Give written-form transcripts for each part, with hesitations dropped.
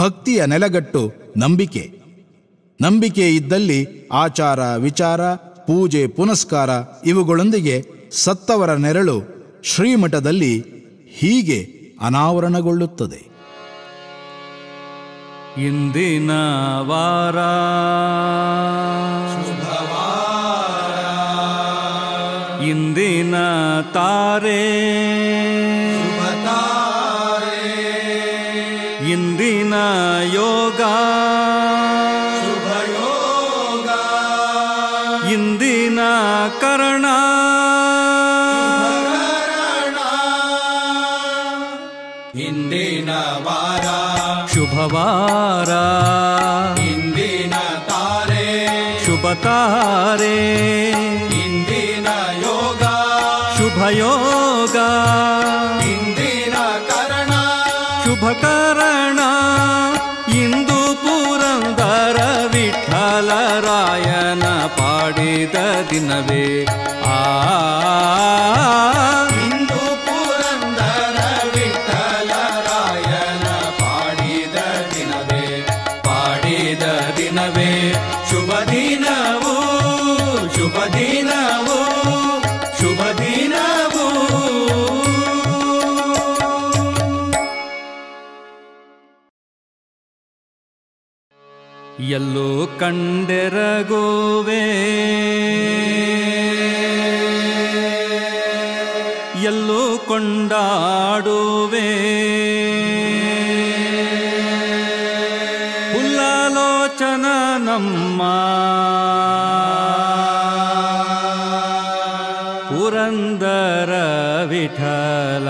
ಭಕ್ತಿಯ ನೆಲಗಟ್ಟು ನಂಬಿಕೆ. ನಂಬಿಕೆ ಇದ್ದಲ್ಲಿ ಆಚಾರ, ವಿಚಾರ, ಪೂಜೆ, ಪುನಸ್ಕಾರ ಇವುಗಳೊಂದಿಗೆ ಸತ್ತವರ ನೆರಳು ಶ್ರೀಮಠದಲ್ಲಿ ಹೀಗೆ ಅನಾವರಣಗೊಳ್ಳುತ್ತದೆ. ಇಂದಿನ ವಾರ ಶುಭವಾರ, ಇಂದಿನ ತಾರೆ ಶುಭತಾರೆ, ಇಂದಿನ ಯೋಗ ಶುಭಯೋಗ, ಇಂದಿನ ಕರ್ಣ ಶುಭವಾರಾ, ಇಂದಿನ ತಾರೆ ಶುಭ ತಾರೆ, ಇಂದಿನ ಯೋಗ ಶುಭಯೋಗ, ಇಂದಿನ ಕರಣ ಶುಭ ಕರಣ. ಇಂದು ಪುರಂದರ ವಿಠಲರಾಯನ ಪಾಡಿದ ದಿನವೇ ಆ, ಎಲ್ಲೋ ಕಂಡೆರಗೋವೆ, ಎಲ್ಲೋ ಕೊಂಡಾಡುವೆ, ಉಲ್ಲಾಲೋಚನ ನಮ್ಮ ಪುರಂದರ ವಿಠಲ.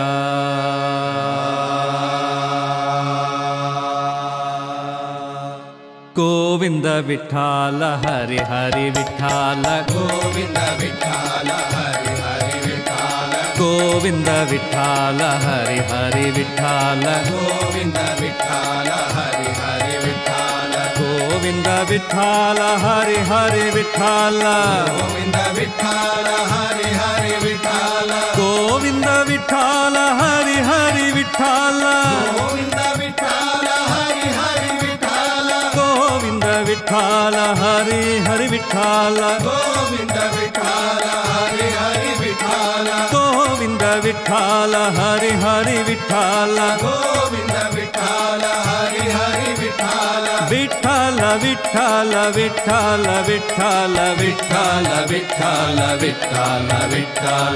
ಗೋವಿಂದ ವಿಠಾಲ ಹರಿ ಹರಿ ವಿಠಾಲ, ಗೋವಿಂದ ವಿಠಾಲ ಹರಿ ಹರಿ ವಿಠಾಲ, ಗೋವಿಂದ ವಿಠಾಲ ಹರಿ ಹರಿ ವಿಠಾಲ, ಗೋವಿಂದ ವಿಠಾಲ ಹರಿ ಹರಿ ವಿಠಾಲ, ಗೋವಿಂದ ವಿಠಾಲ ಹರಿ ಹರಿ ವಿಠಾಲ, ಗೋವಿಂದ ವಿಠಾಲ ಹರಿ ಹರಿ ವಿಠಾಲ, ಗೋವಿಂದ ವಿಠಾಲ ಹರಿ ಹರಿ ವಿಠಾಲ, ಗೋವಿಂದ ವಿಠಾಲ ಹರಿ ಹರಿ ವಿಠಾಲ, ಗೋವಿಂದ ವಿಠಾಲ ಹರಿ ಹರಿ ವಿಠಾಲ, ಗೋವಿಂದ ವಿಠಾಲ ಹರಿ ಹರಿ ವಿಠಾಲ, ಗೋವಿಂದ ವಿಠಾಲ ಹರಿ ಹರಿ ವಿಠಾಲ, ಗೋವಿಂದ ವಿಠಾಲ ಹರಿ ಹರಿ ವಿಠಾಲ. ವಿಠಲ ವಿಠಲ ವಿಠಲ ವಿಠಲ ವಿಠಲ ವಿಠಲ ವಿಠಲ ವಿಠಲ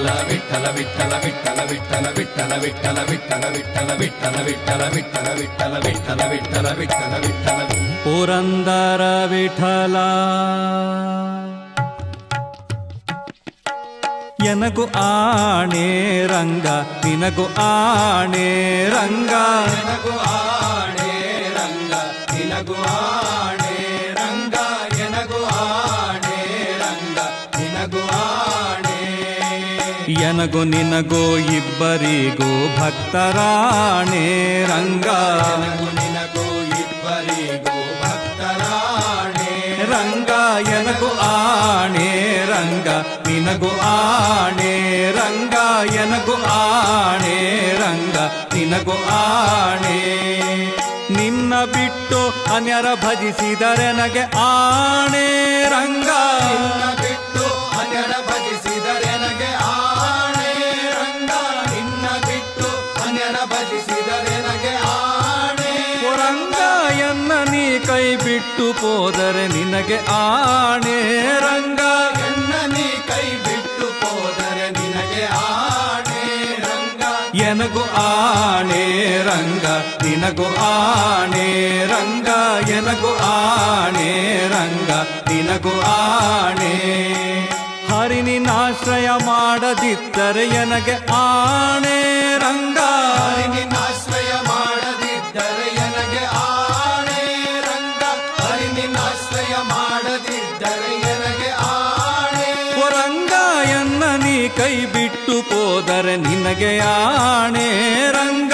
ವಿಠಲ ವಿಠಲ ವಿಠಲ ವಿಠಲ ವಿಠಲ ವಿಠಲ ವಿಠಲ ವಿಠಲ ವಿಠಲ ವಿಠಲ ವಿಠಲ ವಿಠಲ ವಿಠಲ ವಿಠಲ ವಿಠಲ ವಿಠಲ. ಪುರಂದರ ವಿಠಲ ಎನಗು ಆಣೆ ರಂಗ, ನಿನಗು ಆಣೆ ರಂಗ, ನಿನಗು ಆಣೆ ರಂಗ, ಎನಗು ಆಣೆ ರಂಗ, ನಿನಗು ಆಣೆ, ಎನಗು ನಿನಗೋ ಇಬ್ಬರಿಗೂ ಭಕ್ತರಾಣೆ ರಂಗ, ಎನಗು ನಿನಗೋ ಇಬ್ಬರಿಗೂ ಭಕ್ತರಾಣೆ ರಂಗ, ಎನಗು ಆಣೆ ರಂಗ, ನಿನಗು ಆಣೆ ರಂಗ, ಎನಗು ಆಣೆ ರಂಗ, ನಿನಗು ಆಣೆ. ನಿನ್ನ ಬಿಟ್ಟು ಅನ್ಯರ ಭಜಿಸಿದರೆ ನನಗೆ ಆಣೆ ರಂಗ, ನಿನ್ನ ಬಿಟ್ಟು ಅನ್ಯರ ಭಜಿಸಿದರೆ ನನಗೆ ಆಣೆ ರಂಗ, ನಿನ್ನ ಬಿಟ್ಟು ಅನ್ಯರ ಭಜಿಸಿದರೆ ನನಗೆ ಆಣೆ ರಂಗ. ಎನ್ನ ನೀ ಕೈ ಬಿಟ್ಟು ಹೋದರೆ ನಿನಗೆ ಆಣೆ ರಂಗ, ಎನ್ನ ನೀ ಕೈ ಬಿಟ್ಟು ಹೋದರೆ ನಿನಗೆ ಆಣೆ ರಂಗ, ಎನಗೂ ಆಣೆ ರಂಗ, ನಿನಗೂ ಆಣೆ ರಂಗ, ಎನಗೂ ಆಣೆ ರಂಗ, ನಿನಗೂ ಆಣೆ. ಹರಿನಿನಾಶ್ರಯ ಮಾಡದಿದ್ದರೆ ನನಗೆ ಆಣೆ ರಂಗ, ಹರಿನಿನಾಶ್ರಯ ಮಾಡದಿದ್ದರೆ ನನಗೆ ಆಣೆ ರಂಗ, ಹರಿನಿನಾಶ್ರಯ ಮಾಡದಿದ್ದರೆ ನನಗೆ ಆಣೆ ರಂಗ. ಎನ್ನ ನೀ ಕೈ ಬಿಟ್ಟು ಹೋದರೆ ನಿನಗೆ ಆಣೆ ರಂಗ,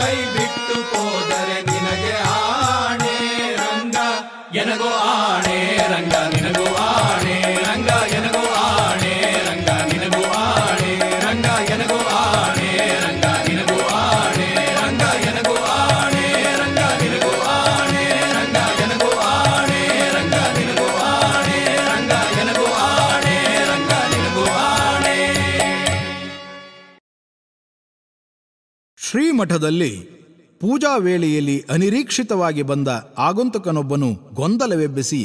ಕೈ ಬಿಟ್ಟು ಹೋದರೆ ನಿನಗೆ ಆಣೆ ರಂಗ, ಎನಗೋ ಆಣೆ ರಂಗ, ನಿನಗೋ ಆಣೆ ರಂಗ, ಎನಗೋ ಆಣೆ ರಂಗ, ನಿನಗೋ ಆಣೆ ರಂಗ, ಎನಗೋ ಆಣೆ ರಂಗ, ನಿನಗೋ ಆಣೆ ರಂಗ, ಎನಗೋ ಆಣೆ ರಂಗ. ಮಠದಲ್ಲಿ ಪೂಜಾ ವೇಳೆಯಲ್ಲಿ ಅನಿರೀಕ್ಷಿತವಾಗಿ ಬಂದ ಆಗಂತಕನೊಬ್ಬನು ಗೊಂದಲವೆಬ್ಬಿಸಿ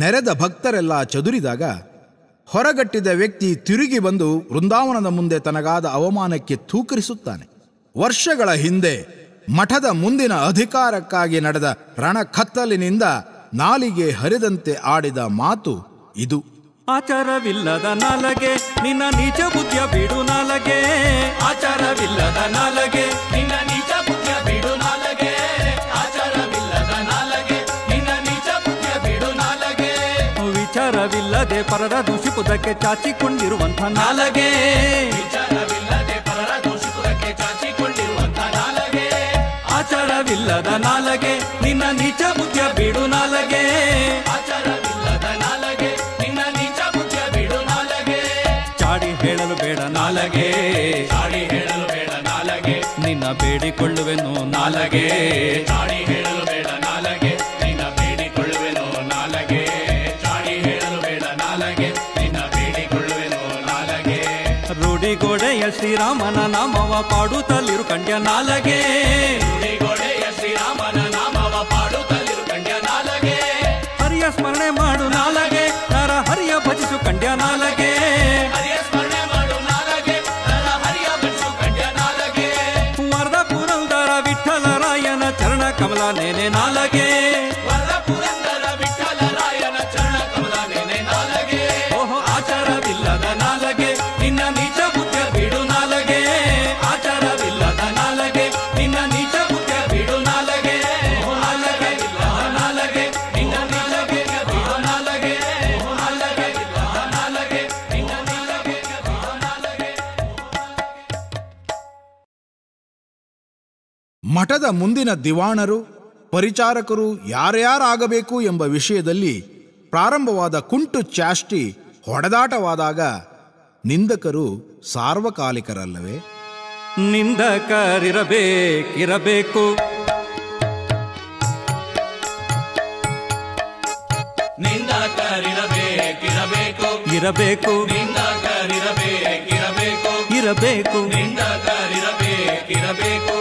ನೆರೆದ ಭಕ್ತರೆಲ್ಲ ಚದುರಿದಾಗ ಹೊರಗಟ್ಟಿದ ವ್ಯಕ್ತಿ ತಿರುಗಿ ಬಂದು ವೃಂದಾವನದ ಮುಂದೆ ತನಗಾದ ಅವಮಾನಕ್ಕೆ ತೂಕರಿಸುತ್ತಾನೆ. ವರ್ಷಗಳ ಹಿಂದೆ ಮಠದ ಮುಂದಿನ ಅಧಿಕಾರಕ್ಕಾಗಿ ನಡೆದ ರಣಕತ್ತಲಿನಿಂದ ನಾಲಿಗೆ ಹರಿದಂತೆ ಆಡಿದ ಮಾತು ಇದು. ಆಚಾರವಿಲ್ಲದ ನಾಲಗೆ ನಿನ್ನ ನೀಚ ಬುದ್ಧಿಯ ಬಿಡು ನಾಲಗೆ, ಆಚಾರವಿಲ್ಲದ ನಾಲಗೆ ನಿನ್ನ ನೀಚ ಬುದ್ಧಿಯ ಬಿಡು ನಾಲಗೆ, ಆಚಾರವಿಲ್ಲದ ನಾಲಗೆ ನಿನ್ನ ನೀಚ ಬುದ್ಧಿಯ ಬಿಡು ನಾಲಗೆ, ವಿಚಾರವಿಲ್ಲದೆ ಪರರ ದೂಷಿಪುದಕ್ಕೆ ಚಾಚಿಕೊಂಡಿರುವಂಥ ನಾಲಗೆ, ವಿಚಾರವಿಲ್ಲದೆ ಪರರ ದೂಷಿಪುದಕ್ಕೆ ಚಾಚಿಕೊಂಡಿರುವಂಥ ನಾಲಗೆ, ಆಚಾರವಿಲ್ಲದ ನಾಲಗೆ ನಿನ್ನ ನೀಚ ಬುದ್ಧಿಯ ಬಿಡು ನಾಲಗೆ, ಆಚಾರವಿಲ್ಲದ ನಾಲಗೆ ನಿನ್ನ ನೀಚ ಬುದ್ಧಿಯ ಬಿಡು ನಾಲಗೆ, ಚಾಡಿ ಹೇಳಲು ಬೇಡ ನಾಲಗೆ, ಚಾಡಿ ಹೇಳಲು ಬೇಡ ನಾಲಗೆ ನಿನ್ನ ಬೇಡಿಕೊಳ್ಳುವೆನು ನಾಲಗೆ, ಚಾಡಿ ಹೇಳಲು ಬೇಡ ನಾಲಗೆ ನಿನ್ನ ಬೇಡಿಕೊಳ್ಳುವೆನು ನಾಲಗೆ, ಚಾಡಿ ಹೇಳಲು ಬೇಡ ನಾಲಗೆ ನಿನ್ನ ಬೇಡಿಕೊಳ್ಳುವೆನು ನಾಲಗೆ, ರೂಢಿಗೋಡೆಯ ಶ್ರೀರಾಮನ ನಾಮವ ಪಾಡುತ್ತಲಿರು ಕಂಡ್ಯ ನಾಲಗೆ, ರೂಢಿಗೋಡೆಯ ಶ್ರೀರಾಮನ ನಾಮವ ಪಾಡುತ್ತಲಿರು ಕಂಡ್ಯ ನಾಲಗೆ, ಹರಿಯ ಸ್ಮರಣೆ ಮಾಡು ನಾಲಗೆ ನರ ಹರಿಯ ಭಜಿಸು ಕಂಡ್ಯ ನಾಲಗೆ, ಹರಿಯ ಸ್ಮರಣೆ ಮಾಡು ನಾಲಗೆ ನರ ಹರಿಯ ಭಜಿಸು ಕಂಡ್ಯ ನಾಲಗೆ, ವರದ ಪುರಂದರ ವಿಠಲರಾಯನ ಚರಣ ಕಮಲ ನೇನೆ ನಾಲಗೆ, ವರದ ಪುರಂದರ ವಿಠಲರಾಯನ ಚರಣ ಕಮಲ ನೇನೆ ನಾಲಗೆ, ಓಹೋ ಆಚಾರವಿಲ್ಲದ ನಾಲಗೆ ನಿನ್ನ ನೀಚ ಬುದ್ಧಿಯ ಬಿಡು ನಾಲಗೆ, ಆಚಾರವಿಲ್ಲದ ನಾಲಗೆ ನಿನ್ನ ನೀಚ ಬುದ್ಧಿಯ ಬಿಡು ನಾಲಗೆ, ಆಚಾರವಿಲ್ಲದ ನಾಲಗೆ ನಿನ್ನ ನೀಚ ಬುದ್ಧಿಯ ಬಿಡು ನಾಲಗೆ, ಆಚಾರವಿಲ್ಲದ ನಾಲಗೆ ನಿನ್ನ ನೀಚ ಬುದ್ಧಿಯ ಬಿಡು ನಾಲಗೆ. ಮಠದ ಮುಂದಿನ ದಿವಾಣರು ಪರಿಚಾರಕರು ಯಾರ್ಯಾರಾಗಬೇಕು ಎಂಬ ವಿಷಯದಲ್ಲಿ ಪ್ರಾರಂಭವಾದ ಕುಂಟು ಚಾಷ್ಟಿ ಹೊಡೆದಾಟವಾದಾಗ ನಿಂದಕರು ಸಾರ್ವಕಾಲಿಕರಲ್ಲವೇ? ನಿಂದಕರಿರಬೇಕಿರಬೇಕು, ನಿಂದಕರಿರಬೇಕಿರಬೇಕು ಇರಬೇಕು, ನಿಂದಕರಿರಬೇಕಿರಬೇಕು ಇರಬೇಕು, ನಿಂದಕರಿರಬೇಕಿರಬೇಕು.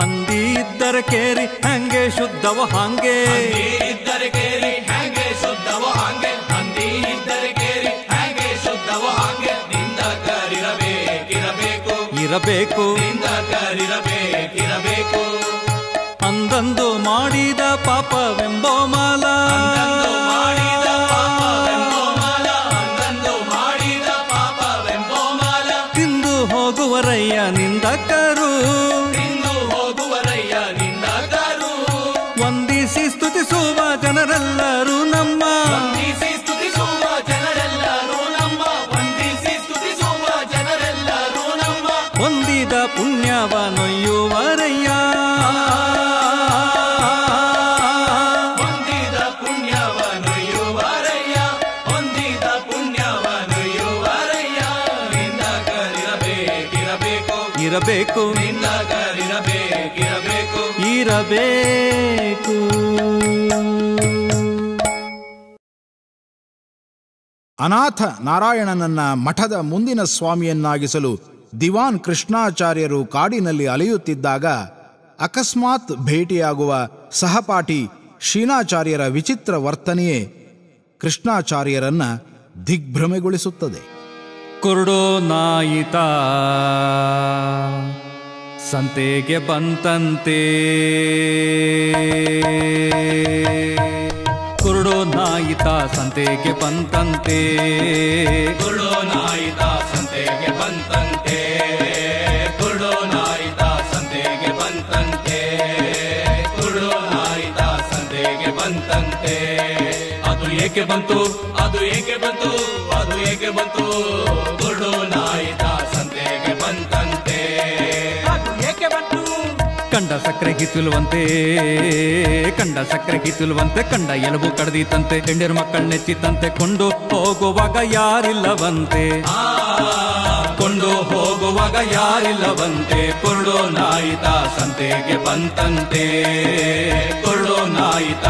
ಹಂದಿ ಇದ್ದರೆ ಕೇರಿ ಹಂಗೆ ಶುದ್ಧವ ಹಾಂಗೆ, ಇದ್ದರೆ ಕೇರಿ ಹಂಗೆ ಶುದ್ಧವ ಹಾಂಗೆ, ಹಂದಿ ಇದ್ದರೆ ಕೇರಿ ಹಂಗೆ ಶುದ್ಧವ ಹಾಂಗೆ, ನಿಂದಕರಿರಬೇಕಿರಬೇಕು ಇರಬೇಕು, ನಿಂದಕರಿರಬೇಕಿರಬೇಕು. ಅಂದಂದು ಮಾಡಿದ ಪಾಪವೆಂಬ ಮಾಲ, ಮಾಡಿದ ಪಾಪವೆಂಬ ಮಾಲ, ಅಂದಂದು ಮಾಡಿದ ಪಾಪವೆಂಬ ಮಾಲ, ತಿಂದು ಹೋಗುವರಯ್ಯ ನಿಂದಕರು, ತಿಂದು ಹೋಗುವರಯ್ಯ ನಿಂದಕರು. ವಂದಿಸಿ ಸ್ತುತಿಸುವ ಜನರೆಲ್ಲರೂ ನಮ್ಮ, ವಂದಿಸಿ ಸ್ತುತಿಸುವ ಜನರೆಲ್ಲರೂ ನಮ್ಮ, ವಂದಿಸಿ ಸ್ತುತಿಸುವ ಜನರೆಲ್ಲರೂ ನಮ್ಮ, ಹೊಂದಿದ ಪುಣ್ಯವನೊಯ್ಯುವರಯ್ಯ, ಹೊಂದಿದ ಪುಣ್ಯವನೊಯ್ಯುವರಯ್ಯ, ಹೊಂದಿದ ಪುಣ್ಯವನೊಯ್ಯುವರಯ್ಯ. ನಿಂದಕರಿರಬೇಕಿರಬೇಕು ಇರಬೇಕು, ನಿಂದಕರಿರಬೇಕಿರಬೇಕು ಇರಬೇಕು. ಅನಾಥ ನಾರಾಯಣನನ್ನ ಮಠದ ಮುಂದಿನ ಸ್ವಾಮಿಯನ್ನಾಗಿಸಲು ದಿವಾನ್ ಕೃಷ್ಣಾಚಾರ್ಯರು ಕಾಡಿನಲ್ಲಿ ಅಲೆಯುತ್ತಿದ್ದಾಗ ಅಕಸ್ಮಾತ್ ಭೇಟಿಯಾಗುವ ಸಹಪಾಠಿ ಶೀನಾಚಾರ್ಯರ ವಿಚಿತ್ರ ವರ್ತನೆಯೇ ಕೃಷ್ಣಾಚಾರ್ಯರನ್ನ ದಿಗ್ಭ್ರಮೆಗೊಳಿಸುತ್ತದೆ. ಕುರುಡೋ ನಾಯಿತ ಸಂತೆಗೆ ಬಂತಂತೆ, ಕುರುಡೋ ನಾಯಿತ ಸಂತೆಗೆ ಬಂತಂತೆ, ಕುರುಡೋ ನಾಯಿತ ಸಂತೆಗೆ ಬಂತಂತೆ, ಕುರುಡೋ ನಾಯಿತ ಸಂತೆಗೆ ಬಂತಂತೆ, ಕುರುಡೋ ನಾಯಿತ ಸಂತೆಗೆ ಬಂತಂತೆ. ಅದು ಏಕೆ ಬಂತು, ಅದು ಏಕೆ ಬಂತು, ಅದು ಏಕೆ ಬಂತು, ಕುರುಡೋ ನಾಯಿತ ಸಂತೆಗೆ ಬಂತಂತೆ, ಅದು ಏಕೆ ಬಂತು. ಕಂಡ ಸಕ್ಕರೆಗೆ ತುಲುವಂತೆ, ಕಂಡ ಸಕ್ಕರೆಗೆ ತುಲುವಂತೆ, ಕಂಡ ಎಲುಬು ಕಡ್ದಿತಂತೆ, ಹೆಂಡಿರು ಮಕ್ಕಳು ನೆಚ್ಚಿತಂತೆ, ಕೊಂಡು ಹೋಗುವಾಗ ಯಾರಿಲ್ಲವಂತೆ, ಕೊಂಡು ಹೋಗುವಾಗ ಯಾರಿಲ್ಲವಂತೆ, ಕುರುಡೋ ನಾಯಿತ ಸಂತೆಗೆ ಬಂತಂತೆ, ಕುರುಡೋ ನಾಯಿತ.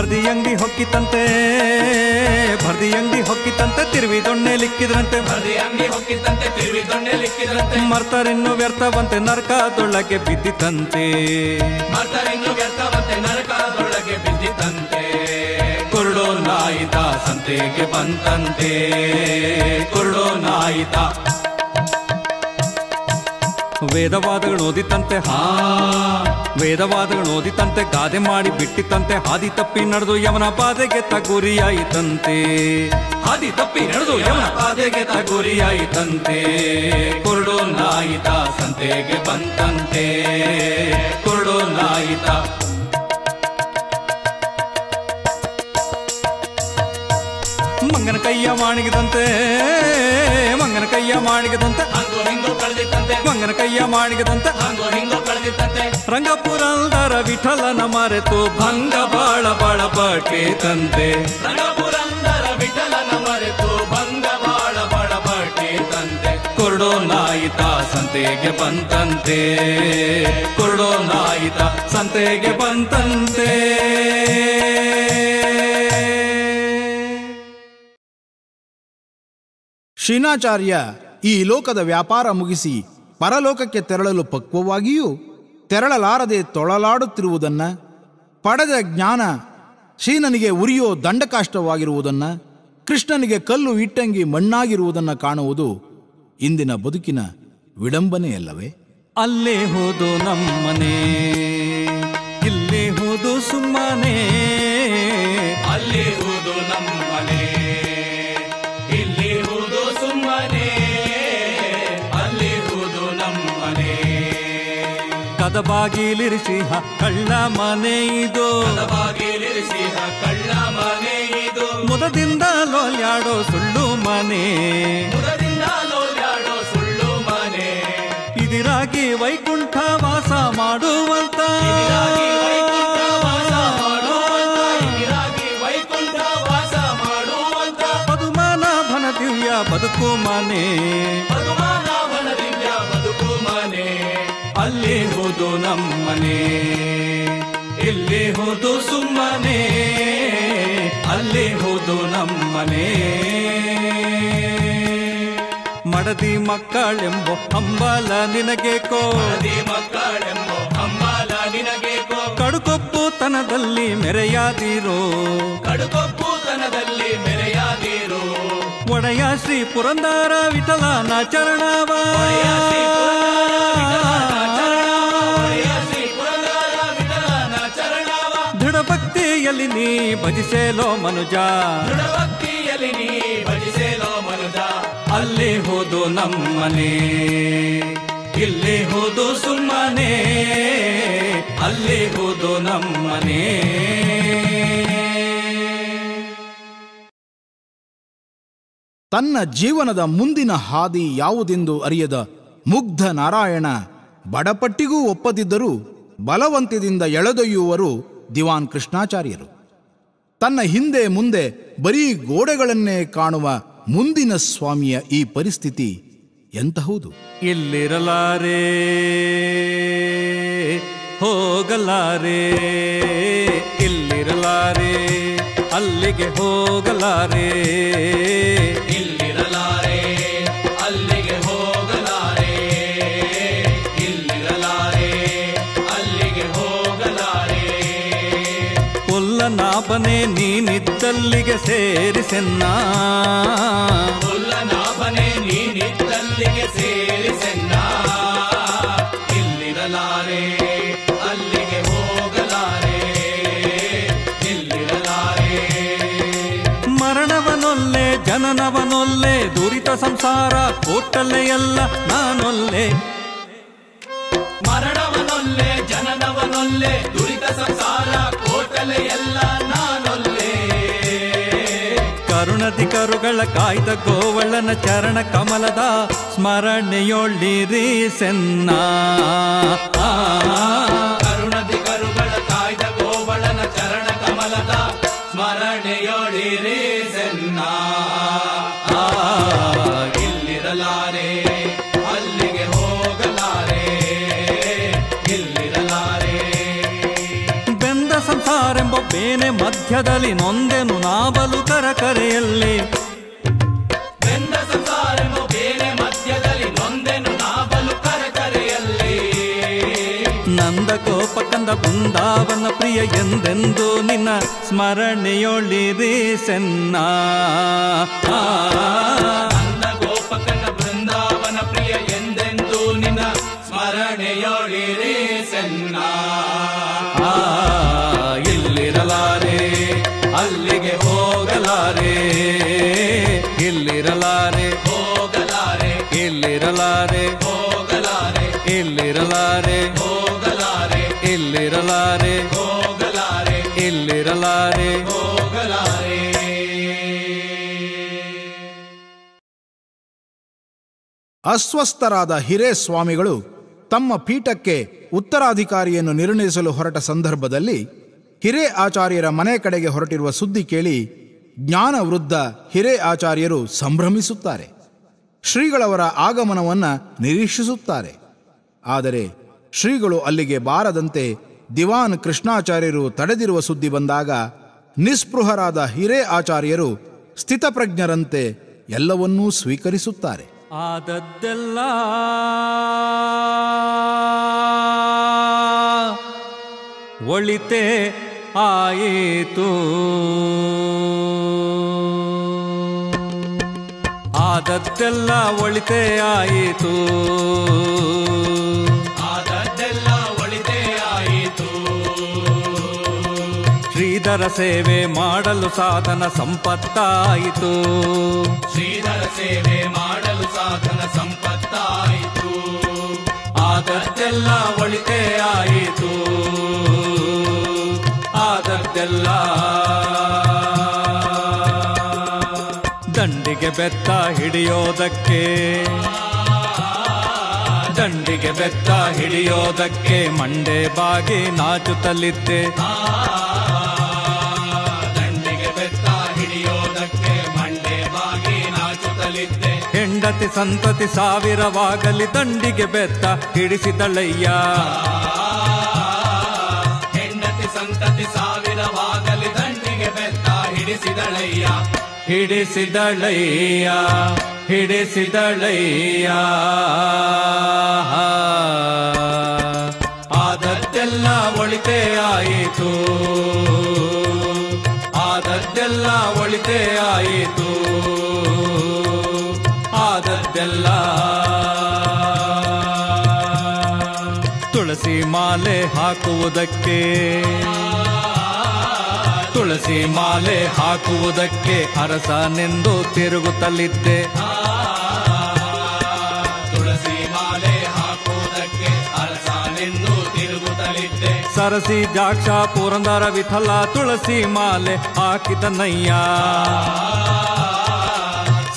ಬರ್ದಿ ಅಂಗಡಿ ಹೊಕ್ಕಿತಂತೆ ಬರ್ದಿ ಅಂಗಡಿ ಹೊಕ್ಕಿತಂತೆ ತಿರುವಿ ದೊಣ್ಣೆ ಲಿಕ್ಕಿದ್ರಂತೆ ಬರ್ದಿ ಅಂಗಡಿ ಹೊಕ್ಕಿತಂತೆ ತಿರುವಿ ದೊಣ್ಣೆ ಲಿಕ್ಕಿದ್ರಂತೆ ಮರ್ತರಿನ್ನು ವ್ಯರ್ಥವಂತೆ ನರಕದೊಳಗೆ ಬಿದ್ದಿತಂತೆ ಮರ್ತರಿನ್ನು ವ್ಯರ್ಥವಂತೆ ನರಕದೊಳಗೆ ಬಿದ್ದಿತಂತೆ ಕುರುಡೋ ನಾಯಿತ ಸಂತೆಗೆ ಬಂತಂತೆ ಕುರುಡೋ ನಾಯಿತ ವೇದವಾದಗಳೋದಿತಂತೆ ಹಾ ವೇದವಾದಗಳೋದಿತಂತೆ ಗಾದೆ ಮಾಡಿ ಬಿಟ್ಟಿತಂತೆ ಹಾದಿ ತಪ್ಪಿ ನಡೆದು ಯವನ ಪಾದೆಗೆ ಗುರಿಯಾಯಿತಂತೆ ಹಾದಿ ತಪ್ಪಿ ನಡೆದು ಯವನ ಪಾದೆಗೆ ಗುರಿಯಾಯಿತಂತೆ ಕುರುಡು ನಾಯಿತ ಸಂತೆಗೆ ಬಂತಂತೆ ಕುರುಡು ನಾಯಿತ ಮಂಗನ ಕೈಯ ಮಾಣಿಗೆದಂತೆ ಮಂಗನ ಕೈಯ ಮಾಣಿಗೆದಂತೆ ಮಂಗನ ಕೈಯ ಮಾಡಿದಂತೆ ರಂಗ ಪುರಂದರ ವಿಠಲನ ಮರೆತು ಭಂಗ ಬಾಳ ಬಾಳ ಬಟ್ಟಿತಂತೆ ರಂಗ ಪುರಂದರ ವಿಠಲನ ಮರೆತು ಭಂಗ ಬಾಳ ಬಾಳ ಬಟ್ಟಿತಂತೆ ಕುರುಡೋ ನಾಯಿತ ಸಂತೆಗೆ ಬಂತಂತೆ ಕುರುಡೋ ನಾಯಿತ ಸಂತೆಗೆ ಬಂತಂತೆ. ಶ್ರೀನಾಚಾರ್ಯ ಈ ಲೋಕದ ವ್ಯಾಪಾರ ಮುಗಿಸಿ ಪರಲೋಕಕ್ಕೆ ತೆರಳಲು ಪಕ್ವವಾಗಿಯೂ ತೆರಳಲಾರದೆ ತೊಳಲಾಡುತ್ತಿರುವುದನ್ನು, ಪಡೆದ ಜ್ಞಾನ ಶ್ರೀನನಿಗೆ ಉರಿಯೋ ದಂಡಕಾಷ್ಟವಾಗಿರುವುದನ್ನು, ಕೃಷ್ಣನಿಗೆ ಕಲ್ಲು ಇಟ್ಟಂಗಿ ಮಣ್ಣಾಗಿರುವುದನ್ನು ಕಾಣುವುದು ಇಂದಿನ ಬದುಕಿನ ವಿಡಂಬನೆಯಲ್ಲವೇ? ಅಲ್ಲೇ ಹೋದು ನಮ್ಮನೆ ಇಲ್ಲೇ ಹೋದು ಸುಮ್ಮನೆ, ಅಲ್ಲೇ ಹೋದು ನಮ್ಮನೆ ಇಲ್ಲೇ ಹೋದು ಸುಮ್ಮನೆ, ಕದ ಬಾಗಿಲಿರಿಸಿಹ ಕಳ್ಳ ಮನೆ ಇದು, ಕದ ಬಾಗಿಲಿರಿಸಿಹ ಕಳ್ಳ ಮನೆ ಇದು, ಮುದದಿಂದ ಲೋಲ್ಯಾಡೋ ಸುಳ್ಳು ಮನೆ, ಮುದದಿಂದ ಲೋಲ್ಯಾಡೋ ಸುಳ್ಳು ಮನೆ, ಇದಿರಾಗಿ ವೈಕುಂಠ ವಾಸ ಮಾಡುವಂತ, ಇದಿರಾಗಿ ವೈಕುಂಠ ವಾಸ ಮಾಡುವಂತ, ಪದುಮಾನ ಭನ ದಿವ್ಯ ಬದುಕು ಮನೆ, ಪದುಮಾನ ಭನ ದಿವ್ಯ ಬದುಕು ಮನೆ, ಅಲ್ಲೇ ಹೋದು ನಮ್ಮನೆ ಇಲ್ಲೇ ಹೋದು ಸುಮ್ಮನೆ, ಅಲ್ಲೇ ಹೋದು ನಮ್ಮನೆ. ಮಡದಿ ಮಕ್ಕಳೆಂಬೋ ಹಂಬಲ ನಿನಗೇಕೋ, ಮಡದಿ ಮಕ್ಕಳೆಂಬೋ ಹಂಬಲ ನಿನಗೇಕೋ, ಕಡುಕೊಪ್ಪುತನದಲ್ಲಿ ಮೆರೆಯಾದಿರೋ, ಕಡುಕೊಪ್ಪುತನದಲ್ಲಿ ಮೆರೆಯಾದಿರೋ, ಒಡೆಯ ಶ್ರೀ ಪುರಂದರ ವಿಠಲನ ಚರಣವ, ಭಕ್ತಿಯಲ್ಲಿ ನೀ ಭಜಿಸೇಲೋ ಮನುಜ, ಭಕ್ತಿಯಲ್ಲಿ ನೀ ಭಜಿಸೇಲೋ ಮನುಜ, ಅಲ್ಲೇ ಹೋದು ನಮ್ಮನೆ ಇಲ್ಲೇ ಹೋದು ಸುಮ್ಮನೆ, ಅಲ್ಲೇ ಹೋದು ನಮ್ಮನೆ. ತನ್ನ ಜೀವನದ ಮುಂದಿನ ಹಾದಿ ಯಾವುದೆಂದು ಅರಿಯದ ಮುಗ್ಧ ನಾರಾಯಣ ಬಡಪಟ್ಟಿಗೂ ಒಪ್ಪದಿದ್ದರೂ ಬಲವಂತದಿಂದ ಎಳೆದೊಯ್ಯುವರು ದಿವಾನ್ ಕೃಷ್ಣಾಚಾರ್ಯರು. ತನ್ನ ಹಿಂದೆ ಮುಂದೆ ಬರೀ ಗೋಡೆಗಳನ್ನೇ ಕಾಣುವ ಮುಂದಿನ ಸ್ವಾಮಿಯ ಈ ಪರಿಸ್ಥಿತಿ ಎಂತಹುದು? ಇಲ್ಲಿರಲಾರೆ ಹೋಗಲಾರೆ, ಇಲ್ಲಿರಲಾರೆ ಅಲ್ಲಿಗೆ ಹೋಗಲಾರೆ, ಇಲ್ಲಿರಲಾರೆ ಅಲ್ಲಿಗೆ ಹೋಗಲಾರೆ, ಇಲ್ಲಿರಲಾರೆ ಅಲ್ಲಿಗೆ ಹೋಗಲಾರೆ, ಪುಲ್ಲನಾಭನೇ ನೀನಿದ್ದಲ್ಲಿಗೆ ಸೇರಿಸೆನ್ನ, ಪುಲ್ಲನಾಭನೇ ನೀನಿದ್ದಲ್ಲಿಗೆ ಸೇರಿಸೆನ್ನ, ಇಲ್ಲಿರಲಾರೆ ಅಲ್ಲಿಗೆ ಹೋಗಲಾರೆ, ಇಲ್ಲಿರಲಾರೆ. ಮರಣವನೊಲ್ಲೆ ಜನನವನೊಲ್ಲೆ ದುರಿತ ಸಂಸಾರ ಕೋಟಲೆ ಎಲ್ಲ ನಾನೊಲ್ಲೆ, ಮರಣವನೊಲ್ಲೆ ಜನನವನೊಲ್ಲೆ ದುರಿತ ಸಂಸಾರ ಕೋಟಲೆ ಎಲ್ಲ ನಾನೊಲ್ಲೆ. ಕರುಣದಿ ಕರುಗಳ ಕಾಯ್ದ ಗೋವಳನ ಚರಣ ಕಮಲದ ಸ್ಮರಣೆಯೊಳ್ಳಿರಿ ಸೆನ್ನ, ಕರುಣದಿ ಕರುಗಳ ಕಾಯ್ದ ಗೋವಳನ ಚರಣ ಕಮಲದ ಸ್ಮರಣೆಯೊಳಿರಿ ಸೆನ್ನ, ಇಲ್ಲಿರಲಾರೆ ಅಲ್ಲಿಗೆ ಹೋಗಲಾರೆ, ಇಲ್ಲಿರಲಾರೆ. ಬೆಂದ ಸಂಸಾರೆಂಬ ಬೇನೆ ಮಧ್ಯದಲ್ಲಿ ನೊಂದೆನು ನಾ ಬಲು ಕರೆಯಲ್ಲಿ ಬೆಂದ ಸಂಸಾರನು ಬೇನೆ ಮಧ್ಯದಲ್ಲಿ ನೊಂದೆನು ನಾ ಬಲು ಕರೆಯಲ್ಲಿ ನಂದ ಕೋಪಕಂದ ಬೃಂದಾವನ ಪ್ರಿಯ ಎಂದೆಂದು ನಿನ್ನ ಸ್ಮರಣೆಯೊಳಿರಿ ಸೆನ್ನ ನಂದ ಕೋಪಕಂದ ಬೃಂದಾವನ ಪ್ರಿಯ ಎಂದೆಂದು ನಿನ್ನ ಸ್ಮರಣೆಯೊಳಿರಿ ಸೆನ್ನ ಅಲ್ಲಿಗೆ ಹೋಗಲಾರೆ ಇಲ್ಲಿರಲಾರೆ ಹೋಗಲಾರೆ ಇಲ್ಲಿರಲಾರೆ ಹೋಗಲಾರೆ ಇಲ್ಲಿರಲಾರೆ ಹೋಗಲಾರೆ ಇಲ್ಲಿರಲಾರೆ ಹೋಗಲಾರೆ ಇಲ್ಲಿರಲಾರೆ ಹೋಗಲಾರೆ. ಅಸ್ವಸ್ಥರಾದ ಹಿರೇಸ್ವಾಮಿಗಳು ತಮ್ಮ ಪೀಠಕ್ಕೆ ಉತ್ತರಾಧಿಕಾರಿಯನ್ನು ನಿರ್ಣಯಿಸಲು ಹೊರಟ ಸಂದರ್ಭದಲ್ಲಿ ಹಿರೇ ಆಚಾರ್ಯರ ಮನೆ ಕಡೆಗೆ ಹೊರಟಿರುವ ಸುದ್ದಿ ಕೇಳಿ ಜ್ಞಾನವೃದ್ಧ ಹಿರೇ ಆಚಾರ್ಯರು ಸಂಭ್ರಮಿಸುತ್ತಾರೆ, ಶ್ರೀಗಳವರ ಆಗಮನವನ್ನು ನಿರೀಕ್ಷಿಸುತ್ತಾರೆ. ಆದರೆ ಶ್ರೀಗಳು ಅಲ್ಲಿಗೆ ಬಾರದಂತೆ ದಿವಾನ್ ಕೃಷ್ಣಾಚಾರ್ಯರು ತಡೆದಿರುವ ಸುದ್ದಿ ಬಂದಾಗ ನಿಸ್ಪೃಹರಾದ ಹಿರೇ ಆಚಾರ್ಯರು ಸ್ಥಿತಪ್ರಜ್ಞರಂತೆ ಎಲ್ಲವನ್ನೂ ಸ್ವೀಕರಿಸುತ್ತಾರೆ. ಆದದ್ದೆಲ್ಲ ಒಳಿತೇ ಆಯಿತು, ಆದದ್ದೆಲ್ಲ ಒಳಿತೇ ಆಯಿತು, ಆದದ್ದೆಲ್ಲ ಒಳಿತೇ ಆಯಿತು. ಶ್ರೀಧರ ಸೇವೆ ಮಾಡಲು ಸಾಧನ ಸಂಪತ್ತಾಯಿತು, ಶ್ರೀಧರ ಸೇವೆ ಮಾಡಲು ಸಾಧನ ಸಂಪತ್ತಾಯಿತು, ಆದದ್ದೆಲ್ಲ ಒಳಿತೇ ಆಯಿತು, ಆದದ್ದೆಲ್ಲ. ದಂಡಿಗೆ ಬೆತ್ತ ಹಿಡಿಯೋದಕ್ಕೆ, ದಂಡಿಗೆ ಬೆತ್ತ ಹಿಡಿಯೋದಕ್ಕೆ ಮಂಡೆ ಬಾಗಿ ನಾಚುತ್ತಲಿದ್ದೆ, ದಂಡಿಗೆ ಬೆತ್ತ ಹಿಡಿಯೋದಕ್ಕೆ ಮಂಡೆ ಬಾಗಿ ನಾಚುತ್ತಲಿದ್ದೆ. ಹೆಂಡತಿ ಸಂತತಿ ಸಾವಿರವಾಗಲಿ ದಂಡಿಗೆ ಬೆತ್ತ ಹಿಡಿಸಿದಳಯ್ಯ, ಸಾವಿರವಾಗಲಿ ದಂಡಿಗೆ ಬೆತ್ತ ಹಿಡಿಸಿದಳಯ್ಯ, ಹಿಡಿಸಿದಳಯ್ಯ, ಹಿಡಿಸಿದಳಯ್ಯ. ಆದದ್ದೆಲ್ಲ ಒಳಿತೇ ಆಯಿತು, ಆದದ್ದೆಲ್ಲ ಒಳಿತೇ ಆಯಿತು, ಆದದ್ದೆಲ್ಲ. ತುಳಸಿ ಮಾಲೆ ಹಾಕುವುದಕ್ಕೆ, ತುಳಸಿ ಮಾಲೆ ಹಾಕುವುದಕ್ಕೆ ಅರಸನೆಂದು ತಿರುಗುತ್ತಲಿದ್ದೆ, ತುಳಸಿ ಮಾಲೆ ಹಾಕುವುದಕ್ಕೆ ಅರಸನೆಂದು ತಿರುಗುತ್ತಲಿದ್ದೆ. ಸರಸಿ ಜಾಕ್ಷ ಪುರಂದರ ವಿಠಲ ತುಳಸಿ ಮಾಲೆ ಹಾಕಿದನಯ್ಯ,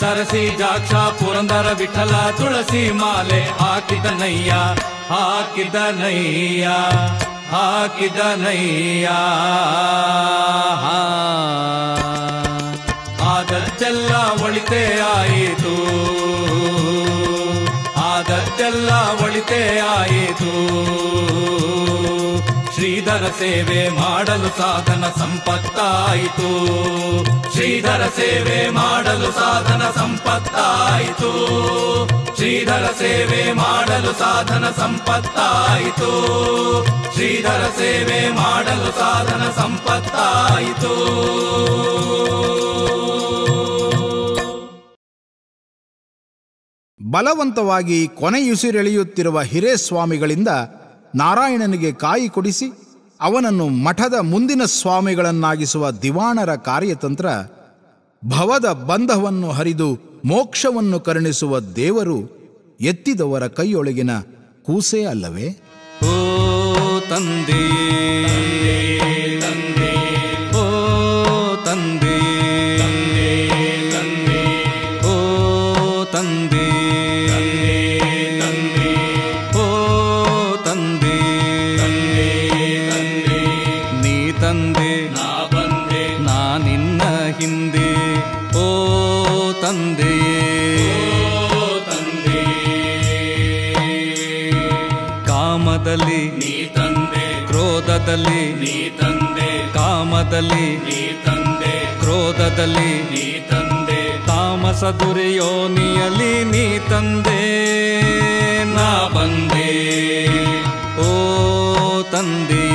ಸರಸಿ ಜಾಕ್ಷ ಪುರಂದರ ವಿಠಲ ತುಳಸಿ ಮಾಲೆ ಹಾಕಿದನಯ್ಯ, ಹಾಕಿದನಯ್ಯ, ಹಾಕಿದನಯ್ಯ. ಆದದ್ದೆಲ್ಲ ಒಳಿತೇ ಆಯಿತು, ಆದದ್ದೆಲ್ಲ ಒಳಿತೇ ಆಯಿತು. ಶ್ರೀಧರ ಸೇವೆ ಮಾಡಲು ಸಾಧನ ಸಂಪತ್ತಾಯಿತು, ಶ್ರೀಧರ ಸೇವೆ ಮಾಡಲು ಸಾಧನ ಸಂಪತ್ತಾಯಿತು, ಶ್ರೀಧರ ಸೇವೆ ಮಾಡಲು ಸಾಧನ ಸಂಪತ್ತಾಯಿತು, ಶ್ರೀಧರ ಸೇವೆ ಮಾಡಲು ಸಾಧನ ಸಂಪತ್ತಾಯಿತು. ಬಲವಂತವಾಗಿ ಕೊನೆಯುಸಿರೆಳೆಯುತ್ತಿರುವ ಹಿರೇಸ್ವಾಮಿಗಳಿಂದ ನಾರಾಯಣನಿಗೆ ಕಾಯಿ ಕೊಡಿಸಿ ಅವನನ್ನು ಮಠದ ಮುಂದಿನ ಸ್ವಾಮಿಗಳನ್ನಾಗಿಸುವ ದಿವಾಣರ ಕಾರ್ಯತಂತ್ರ, ಭವದ ಬಂಧವನ್ನು ಹರಿದು ಮೋಕ್ಷವನ್ನು ಕರುಣಿಸುವ ದೇವರು ಎತ್ತಿದವರ ಕೈಯೊಳಗಿನ ಕೂಸೇ ಅಲ್ಲವೇ? ಓ ತಂದೆ, ಓ ತಂದೆ, ಓ ತಂದೆ, ಓ ತಂದೆ, ನೀ ತಂದೆ ನಾ ನಿನ್ನ ಹಿಂದೆ. ಓ ತಂದೆ, ಕಾಮದಲ್ಲಿ ನೀ ತಂದೆ, ಕ್ರೋಧದಲ್ಲಿ ನೀ ತಂದೆ, ಕಾಮದಲ್ಲಿ ನೀ ತಂದೆ, ಕ್ರೋಧದಲ್ಲಿ ನೀ ತಂದೆ, ತಾಮಸ ದುರ್ಯೋನಿಯಲ್ಲಿ ನೀ ತಂದೆ. ನಾ ಬಂದೆ ಓ ತಂದೆ,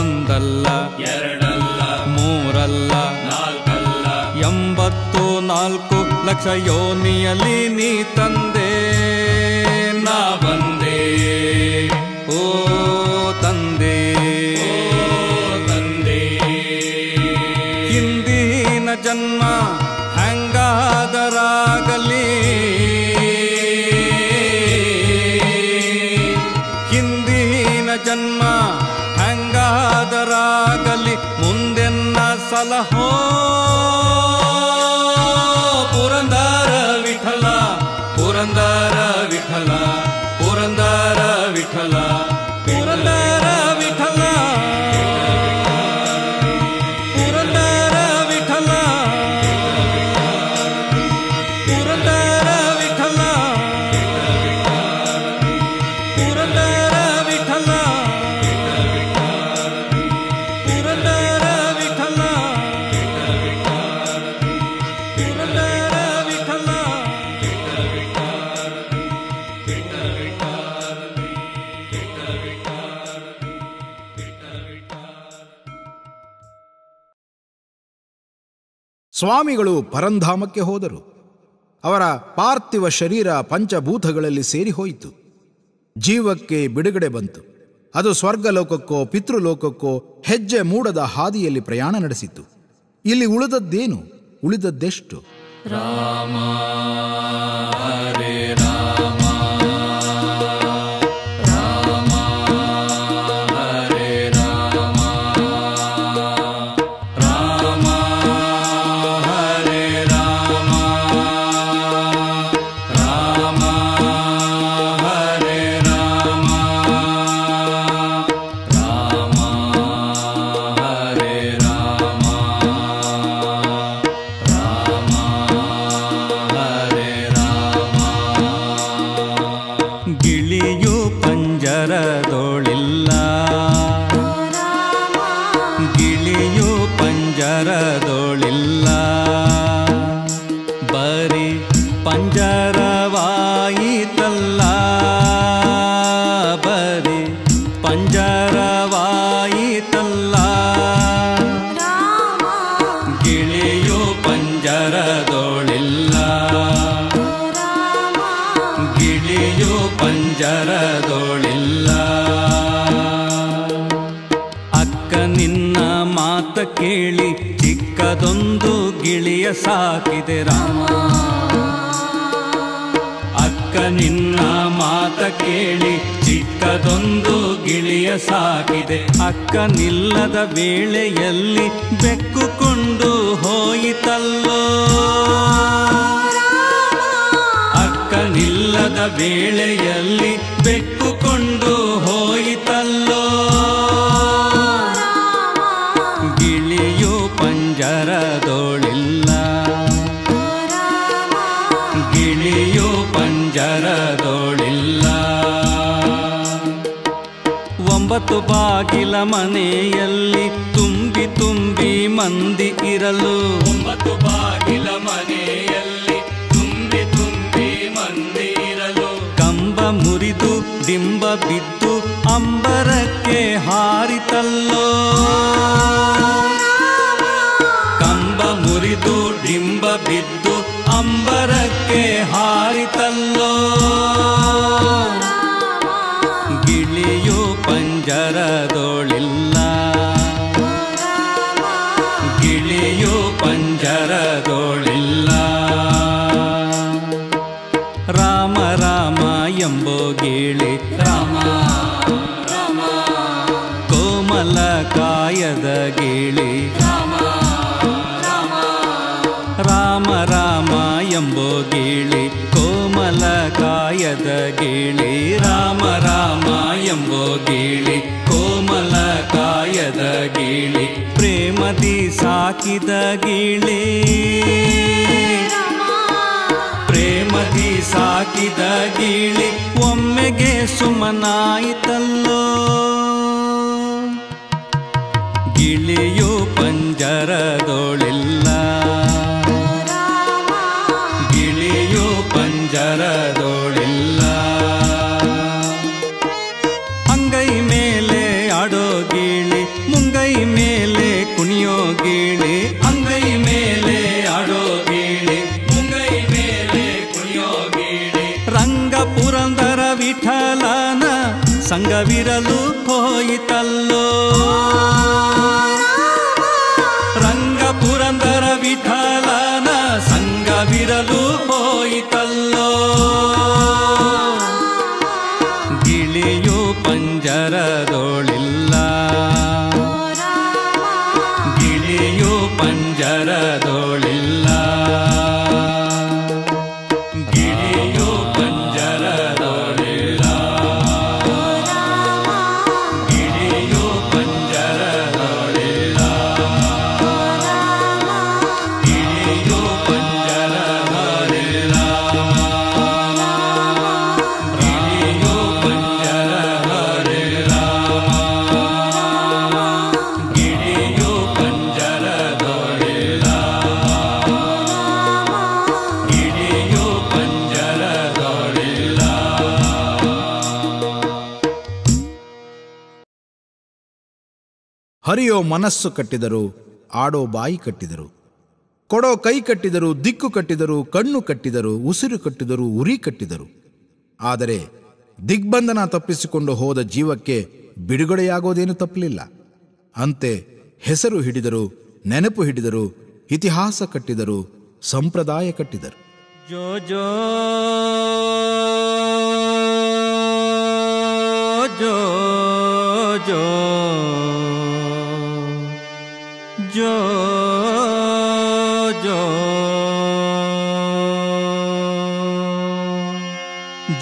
ಒಂದಲ್ಲ ಎರಡಲ್ಲ ಮೂರಲ್ಲ ನಾಲ್ಕಲ್ಲ 84 ಲಕ್ಷ ಯೋನಿಯಲ್ಲಿ ನೀ ತಂದೆ. ನಾ ಬಂದೆ ಓ ತಂದೆ, ಹಿಂದಿನ ಜನ್ಮ ಹೆಂಗಾದರಾಗಲಿ, ಹಿಂದಿನ ಜನ್ಮ ಹೆಂಗಾದರಾಗಲಿ, ಮುಂದೆನ್ನ ಸಲಹೋ ಪುರಂದರ ವಿಠಲ, ಪುರಂದರ ವಿಠಲ, ಪುರಂದರ ವಿಠಲ, ಪುರಂದರ ವಿಠಲ, ಪುರಂದರ ವಿಠಲ, ಪುರಂದರ ವಿಠಲ, ಪುರಂದರ ವಿಠಲ, ಪುರಂದರ ವಿಠಲ, ಪುರಂದರ ವಿಠಲ. ಸ್ವಾಮಿಗಳು ಪರಂಧಾಮಕ್ಕೆ ಹೋದರು. ಅವರ ಪಾರ್ಥಿವ ಶರೀರ ಪಂಚಭೂತಗಳಲ್ಲಿ ಸೇರಿ ಹೋಯಿತು. ಜೀವಕ್ಕೆ ಬಿಡುಗಡೆ ಬಂತು. ಅದು ಸ್ವರ್ಗಲೋಕಕ್ಕೋ ಪಿತೃಲೋಕಕ್ಕೋ ಹೆಜ್ಜೆ ಮೂಡದ ಹಾದಿಯಲ್ಲಿ ಪ್ರಯಾಣ ನಡೆಸಿತು. ಇಲ್ಲಿ ಉಳಿದದ್ದೇನು? ಉಳಿದದ್ದೆಷ್ಟು? ರಾಮ ಹರೇ ರಾಮ, ರಾಮ ಹರೇ ರಾಮ, ರಾಮ ಹರೇ ರಾಮ, ರಾಮ ಹರೇ ರಾಮ, ರಾಮ ಹರೇ ರಾಮ, ರಾಮ ಹರೇ ರಾಮ. ಗಿಳಿಯು ಪಂಜರದೊಳಿಲ್ಲ, ಗಿಳಿಯು ಪಂಜರದೊಳಿಲ್ಲ, ಬರೀ ಪಂಜರವಾಯಿತಲ್ಲ, ಬರೀ ಪಂಜರವಾಯಿತಲ್ಲ, ಗಿಳಿಯು ಪಂಜರದೊಳಿಲ್ಲ, ಗಿಳಿಯು ಪಂಜರದೊಳಿಲ್ಲ. ಅಕ್ಕ ನಿನ್ನ ಮಾತ ಕೇಳಿ ಚಿಕ್ಕದೊಂದು ಗಿಳಿಯ ಸಾಕಿದೆ ರಾಮ, ಅಕ್ಕ ನಿನ್ನ ಮಾತ ಕೇಳಿ ಚಿಕ್ಕದೊಂದು ಗಿಳಿಯ ಸಾಕಿದೆ. ಅಕ್ಕನಿಲ್ಲದ ವೇಳೆಯಲ್ಲಿ ಬೆಕ್ಕು ಕೊಂಡು ಹೋಯಿತಲ್ಲೋ, ಅಕ್ಕನಿಲ್ಲದ ವೇಳೆಯಲ್ಲಿ ಬೆಕ್ಕು ಕೊಂಡು ಹೋಯಿತಲ್ಲೋ, ಗಿಳಿಯು ಪಂಜರದೊಳಿಲ್ಲ, ಗಿಳಿಯು ಪಂಜರದೊಳಿಲ್ಲ. 9 ಬಾಗಿಲ ಮನೆಯಲ್ಲಿ ತುಂಬಿ ತುಂಬಿ ಮಂದಿ ಇರಲು, 9 ಬಾಗಿಲ ಮನೆಯಲ್ಲಿ ತುಂಬಿ ತುಂಬಿ ಮಂದಿ ಇರಲು, ಕಂಬ ಮುರಿದು ಡಿಂಬ ಬಿದ್ದು ಅಂಬರಕ್ಕೆ ಹಾರಿತಲ್ಲೋ, ಕಂಬ ಮುರಿದು ಡಿಂಬ ಬಿದ್ದು ಅಂಬರಕ್ಕೆ ಹಾರಿತಲ್ಲೋ, ಗಿಳಿಯು ಪಂಜರದೊಳಿಲ್ಲ, ಗಿಳಿಯು ಪಂಜರದೊಳಿಲ್ಲ. ರಾಮ ರಾಮ ಎಂಬೋ ಗಿಳಿ ರಾಮ, ಕೋಮಲ ಕಾಯದ ಗಿಳಿ ರಾಮ, ರಾಮ ಎಂಬೋ ಗಿಳಿ ಕೋಮಲ ಕಾಯದ ಗಿಳಿ, ರಾಮ ರಾಮ ಎಂಬೋ ಗಿಳಿ ಕೋಮಲ ಕಾಯದ ಗಿಳಿ, ಪ್ರೇಮದಿ ಸಾಕಿದ ಗಿಳಿ, ಪ್ರೇಮದಿ ಸಾಕಿದ ಗಿಳಿ, ಮನಾಯಿತಲ್ಲೋ ಗಿಳಿಯೋ ಪಂಜರದೊಳಿಲ್ಲ ಗಿಳಿಯೋ ಪಂಜರದೊಳಿಲ್ಲ ಅಂಗೈ ಮೇಲೆ ಆಡೋ ಗಿಳಿ ಮುಂಗೈ ಮೇಲೆ ಕುಣಿಯೋ ಗಿಳಿ ಅಂಗೈ ಮೇಲೆ ಆಡೋ ಗಿಳಿ ಮುಂಗೈ ಮೇಲೆ ಕುಣಿಯೋ ಗಿಳಿ ರಂಗ ಪುರಂದರ ವಿಠಲನ ಸಂಗವಿರಲು ಹೋಯಿತಲ್ಲೋ ರಂಗ ಪುರಂದರ ವಿಠಲನ ಸಂಗವಿರಲು ಹೋಯಿತಲ್ಲೋ ಗಿಳಿಯು ಪಂಜರದೊಳಿಲ್ಲ ಗಿಳಿಯು ಪಂಜರದೊಳಿಲ್ಲ ಹರಿಯೋ ಮನಸ್ಸು ಕಟ್ಟಿದರು, ಆಡೋ ಬಾಯಿ ಕಟ್ಟಿದರು, ಕೊಡೋ ಕೈ ಕಟ್ಟಿದರು, ದಿಕ್ಕು ಕಟ್ಟಿದರು, ಕಣ್ಣು ಕಟ್ಟಿದರು, ಉಸಿರು ಕಟ್ಟಿದರು, ಉರಿ ಕಟ್ಟಿದರು. ಆದರೆ ದಿಗ್ಬಂಧನ ತಪ್ಪಿಸಿಕೊಂಡು ಹೋದ ಜೀವಕ್ಕೆ ಬಿಡುಗಡೆಯಾಗೋದೇನು ತಪ್ಪಲಿಲ್ಲ. ಅಂತೆ ಹೆಸರು ಹಿಡಿದರು, ನೆನಪು ಹಿಡಿದರು, ಇತಿಹಾಸ ಕಟ್ಟಿದರು, ಸಂಪ್ರದಾಯ ಕಟ್ಟಿದರು. ಜೋ ಜೋ ಜೋ ಜೋ ಜೋ ಜೋ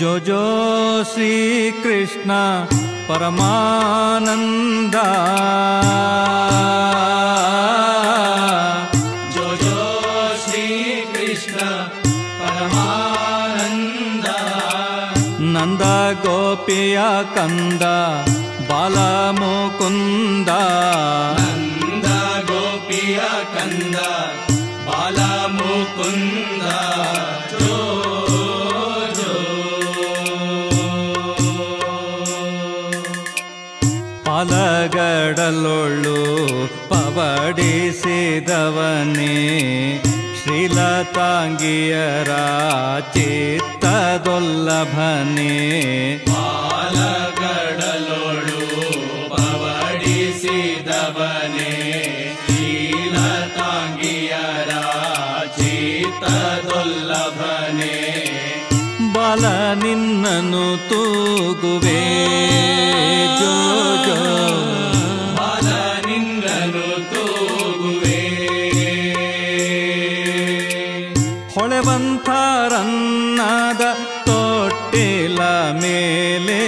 ಜೋ ಜೋ ಶ್ರೀಕೃಷ್ಣ ಪರಮಾನಂದ ಜೋ ಜೋ ಶ್ರೀಕೃಷ್ಣ ಪರಮಾನಂದ ನಂದ ಗೋಪಿಯ ಕಂದ ಬಾಲ ಮುಕುಂದ ಕಂದ ಬಾಲ ಮುಕುಂದ ಜೋ ಜೋ ಪಾಲಗಡಲೊಳು ಪವಡಿಸಿದವನೇ ಶ್ರೀಲತಾಂಗಿಯರ ಚಿತ್ತದೊಲ್ಲಭನೇ ಪಾಲಗಡಲೊಳು ಪವಡಿಸಿದವನೇ ದುಲ್ಲಭನೆ ಬಾಲ ನಿನ್ನನು ತೂಗುವೆ ಜೋ ಜೋ ಬಾಲ ನಿನ್ನನು ತೂಗುವೆ ಹೊಳೆವಂತರನ್ನಾದ ತೊಟ್ಟಿಲ ಮೇಲೆ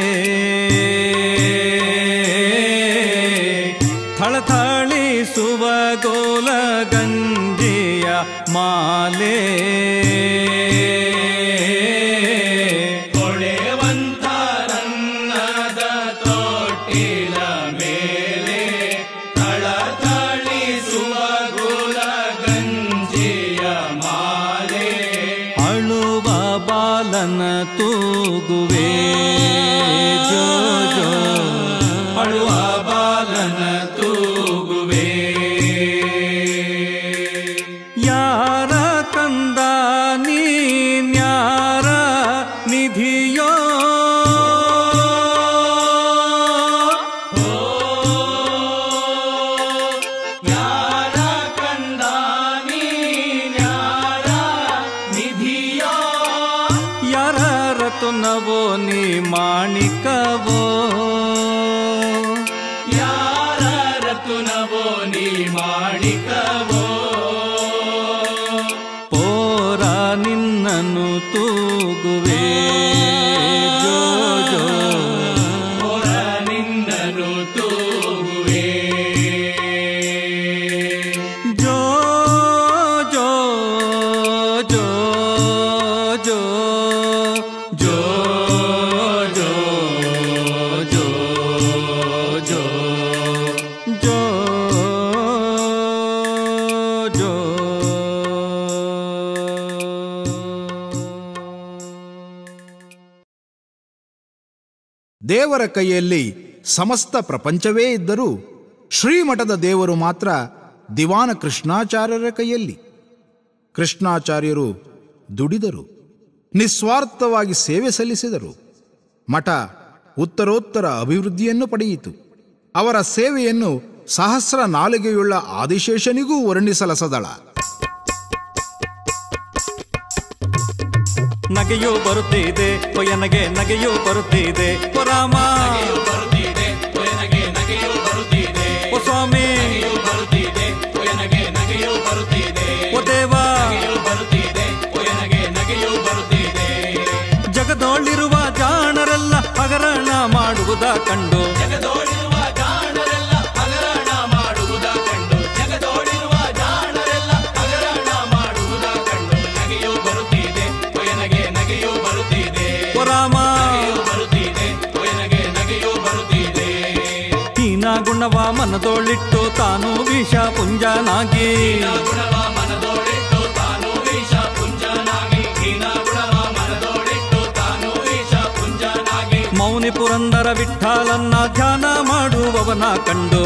ಥಳಥಳಿಸುವ ಗೋಲ ಗಂಜಿಯ ಮಾಲೆ ಹೊಳೆವಂತರನ್ನದ ತೊಟ್ಟಿಲ ಮೇಲೆ ಥಳಥಳಿಸುವ ಗೋಲ ಗಂಜಿಯ ಮಾಲೆ ಅಳುವ ಬಾಲನ ತೂಗುವೆ ಜೋ ಜೋ ಅಳುವ ಬಾಲನ ತೂಗುವೆ ಯಾರ ಕಂದ ನೀನ್ಯಾರ ನಿಧಿಯೋ ಯಾರ ಕಂದ ನೀನ್ಯಾರ ನಿಧಿಯೋ ಯಾರ ರತುನವೋ ನೀ ಮಾಣಿಕವೋ ನವೋ ನೀ ಮಾಡಿಕವೋ ಪೋರ ನಿನ್ನನು ತೂಗುವೆ ಜೋ ಜೋ ಪೋರ ನಿನ್ನನು ತೂಗುವೆ ಜೋ ಜೋ ಜೋ ಜೋ ಜೋ ಜೋ ದೇವರ ಕೈಯಲ್ಲಿ ಸಮಸ್ತ ಪ್ರಪಂಚವೇ ಇದ್ದರೂ ಶ್ರೀಮಠದ ದೇವರು ಮಾತ್ರ ದಿವಾನ ಕೃಷ್ಣಾಚಾರ್ಯರ ಕೈಯಲ್ಲಿ. ಕೃಷ್ಣಾಚಾರ್ಯರು ದುಡಿದರು, ನಿಸ್ವಾರ್ಥವಾಗಿ ಸೇವೆ ಸಲ್ಲಿಸಿದರು. ಮಠ ಉತ್ತರೋತ್ತರ ಅಭಿವೃದ್ಧಿಯನ್ನು ಪಡೆಯಿತು. ಅವರ ಸೇವೆಯನ್ನು ಸಹಸ್ರ ನಾಲಿಗೆಯುಳ್ಳ ಆದಿಶೇಷನಿಗೂ ವರ್ಣಿಸಲಸದಳ. ನಗೆಯೋ ಬರುತ್ತಿದೆ ಒಯನಗೆ, ನಗೆಯೋ ಬರುತ್ತಿದೆ ಓ ರಾಮ, ಓ ಸ್ವಾಮಿ, ಓ ದೇವ. ಜಗದೋಳಿರುವ ಜಾಣರೆಲ್ಲ ಹಗರಣ ಮಾಡುವುದ ಕಂಡು, ಗುಣವ ಮನದೋಳಿಟ್ಟು ತಾನು ವಿಷ ಪುಂಜನಾಗಿ, ಮೌನಿ ಪುರಂದರ ವಿಠಲನ್ನ ಧ್ಯಾನ ಮಾಡುವವನ ಕಂಡು,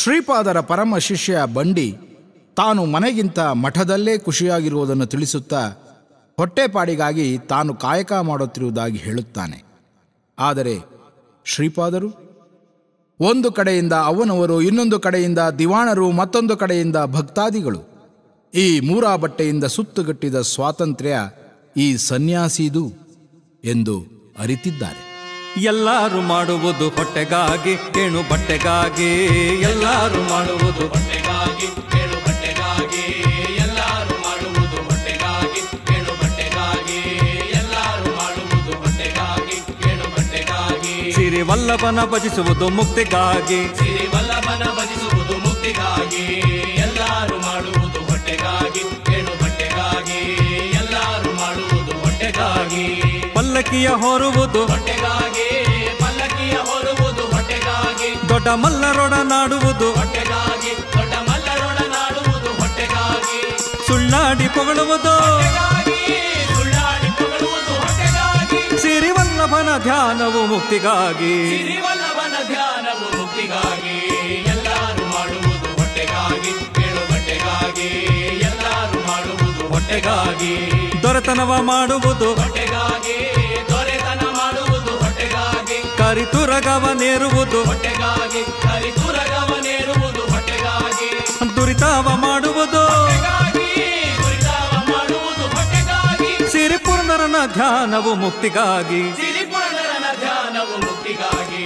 ಶ್ರೀಪಾದರ ಪರಮ ಶಿಷ್ಯ ಬಂಡಿ ತಾನು ಮನೆಗಿಂತ ಮಠದಲ್ಲೇ ಖುಷಿಯಾಗಿರುವುದನ್ನು ತಿಳಿಸುತ್ತಾ ಹೊಟ್ಟೆಪಾಡಿಗಾಗಿ ತಾನು ಕಾಯಕ ಮಾಡುತ್ತಿರುವುದಾಗಿ ಹೇಳುತ್ತಾನೆ. ಆದರೆ ಶ್ರೀಪಾದರು ಒಂದು ಕಡೆಯಿಂದ ಅವನವರು, ಇನ್ನೊಂದು ಕಡೆಯಿಂದ ದಿವಾಣರು, ಮತ್ತೊಂದು ಕಡೆಯಿಂದ ಭಕ್ತಾದಿಗಳು, ಈ ಮೂರಾ ಬಟ್ಟೆಯಿಂದ ಸುತ್ತುಗಟ್ಟಿದ ಸ್ವಾತಂತ್ರ್ಯ ಈ ಸನ್ಯಾಸಿದು ಎಂದು ಅರಿತಿದ್ದಾರೆ. ಎಲ್ಲರೂ ಮಾಡುವುದು ಹೊಟ್ಟೆಗಾಗಿ ಕೇಣು ಬಟ್ಟೆಗಾಗಿ, ಎಲ್ಲರೂ ಮಾಡುವುದು ಹೊಟ್ಟೆಗಾಗಿ ಕೇಣು ಬಟ್ಟೆಗಾಗಿ, ಎಲ್ಲರೂ ಮಾಡುವುದು ಹೊಟ್ಟೆಗಾಗಿ ಕೇಣು ಬಟ್ಟೆಗಾಗಿ, ಎಲ್ಲರೂ ಮಾಡುವುದು ಹೊಟ್ಟೆಗಾಗಿ ಕೇಣು ಬಟ್ಟೆಗಾಗಿ. ಸಿರಿವಲ್ಲಭನ ಭಜಿಸುವುದು ಮುಕ್ತಿಗಾಗಿ, ಸಿರಿವಲ್ಲಭನ ಭಜಿಸುವುದು ಮುಕ್ತಿಗಾಗಿ, ಎಲ್ಲರೂ ಮಾಡುವುದು ಹೊಟ್ಟೆಗಾಗಿ ಕೇಣು ಬಟ್ಟೆಗಾಗಿ, ಎಲ್ಲರೂ ಮಾಡುವುದು ಹೊಟ್ಟೆಗಾಗಿ. ಪಲ್ಲಕ್ಕಿಯ ಹೊರುವುದು ಹೊಟ್ಟೆಗಾಗಿ, ಪಲ್ಲಕ್ಕಿಯ ಹೊರುವುದು ಹೊಟ್ಟೆಗಾಗಿ, ದೊಡ್ಡ ಮಲ್ಲರೊಡನಾಡುವುದು ಹೊಟ್ಟೆಗಾಗಿ, ದೊಡ್ಡ ಮಲ್ಲರೊಡನಾಡುವುದು ಹೊಟ್ಟೆಗಾಗಿ. ಸುಳ್ಳಾಡಿ ಪೊಗಳುವುದು ಸುಳ್ಳಾಡಿ ಪೊಗಳುವುದು ಹೊಟ್ಟೆಗಾಗಿ. ಸಿರಿವಲ್ಲಭನ ಧ್ಯಾನವು ಮುಕ್ತಿಗಾಗಿ, ಸಿರಿವಲ್ಲಭನ ಧ್ಯಾನವು ಮುಕ್ತಿಗಾಗಿ, ಎಲ್ಲರೂ ಮಾಡುವುದು ಹೊಟ್ಟೆಗಾಗಿ ಕೇಳು ಬಟ್ಟೆಗಾಗಿ, ಎಲ್ಲರೂ ಮಾಡುವುದು ಹೊಟ್ಟೆಗಾಗಿ. ದೊರೆತನವ ಮಾಡುವುದು ಹೊಟ್ಟೆಗಾಗಿ, ದೊರೆತನ ಮಾಡುವುದು ಹೊಟ್ಟೆಗಾಗಿ. ಕರಿತುರಗವನೇರುವುದು ಹೊಟ್ಟೆಗಾಗಿ, ಕರಿತುರಗವನೇರುವುದು ಹೊಟ್ಟೆಗಾಗಿ. ದುರಿತಾವ ಮಾಡುವುದು ದುರಿತಾವ ಮಾಡುವುದು ಹೊಟ್ಟೆಗಾಗಿ. ಸಿರಿಪುರಂದರನ ಧ್ಯಾನವು ಮುಕ್ತಿಗಾಗಿ, ಸಿರಿಪುರಂದರನ ಧ್ಯಾನವು ಮುಕ್ತಿಗಾಗಿ.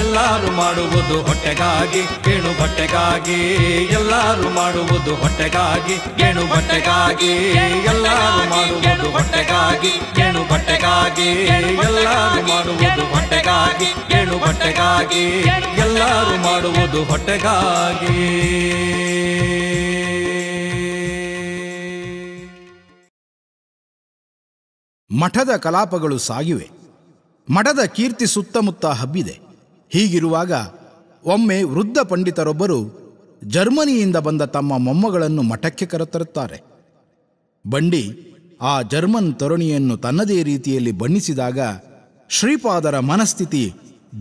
ಎಲ್ಲರೂ ಮಾಡುವುದು ಹೊಟ್ಟೆಗಾಗಿ ಕೇಣು ಬಟ್ಟೆಗಾಗಿ, ಎಲ್ಲರೂ ಮಾಡುವುದು ಹೊಟ್ಟೆಗಾಗಿ ಕೇಣು ಬಟ್ಟೆಗಾಗಿ, ಎಲ್ಲರೂ ಮಾಡುವುದು ಹೊಟ್ಟೆಗಾಗಿ ಕೇಣು ಬಟ್ಟೆಗಾಗಿ, ಎಲ್ಲರೂ ಮಾಡುವುದು ಹೊಟ್ಟೆಗಾಗಿ ಕೇಣು ಬಟ್ಟೆಗಾಗಿ, ಎಲ್ಲರೂ ಮಾಡುವುದು ಹೊಟ್ಟೆಗಾಗಿ. ಮಠದ ಕಲಾಪಗಳು ಸಾಗಿವೆ. ಮಠದ ಕೀರ್ತಿ ಸುತ್ತಮುತ್ತ ಹಬ್ಬಿದೆ. ಹೀಗಿರುವಾಗ ಒಮ್ಮೆ ವೃದ್ಧ ಪಂಡಿತರೊಬ್ಬರು ಜರ್ಮನಿಯಿಂದ ಬಂದ ತಮ್ಮ ಮೊಮ್ಮಗಳನ್ನು ಮಠಕ್ಕೆ ಕರೆತರುತ್ತಾರೆ. ಬಂಡಿ ಆ ಜರ್ಮನ್ ತರುಣಿಯನ್ನು ತನ್ನದೇ ರೀತಿಯಲ್ಲಿ ಬಣ್ಣಿಸಿದಾಗ ಶ್ರೀಪಾದರ ಮನಸ್ಥಿತಿ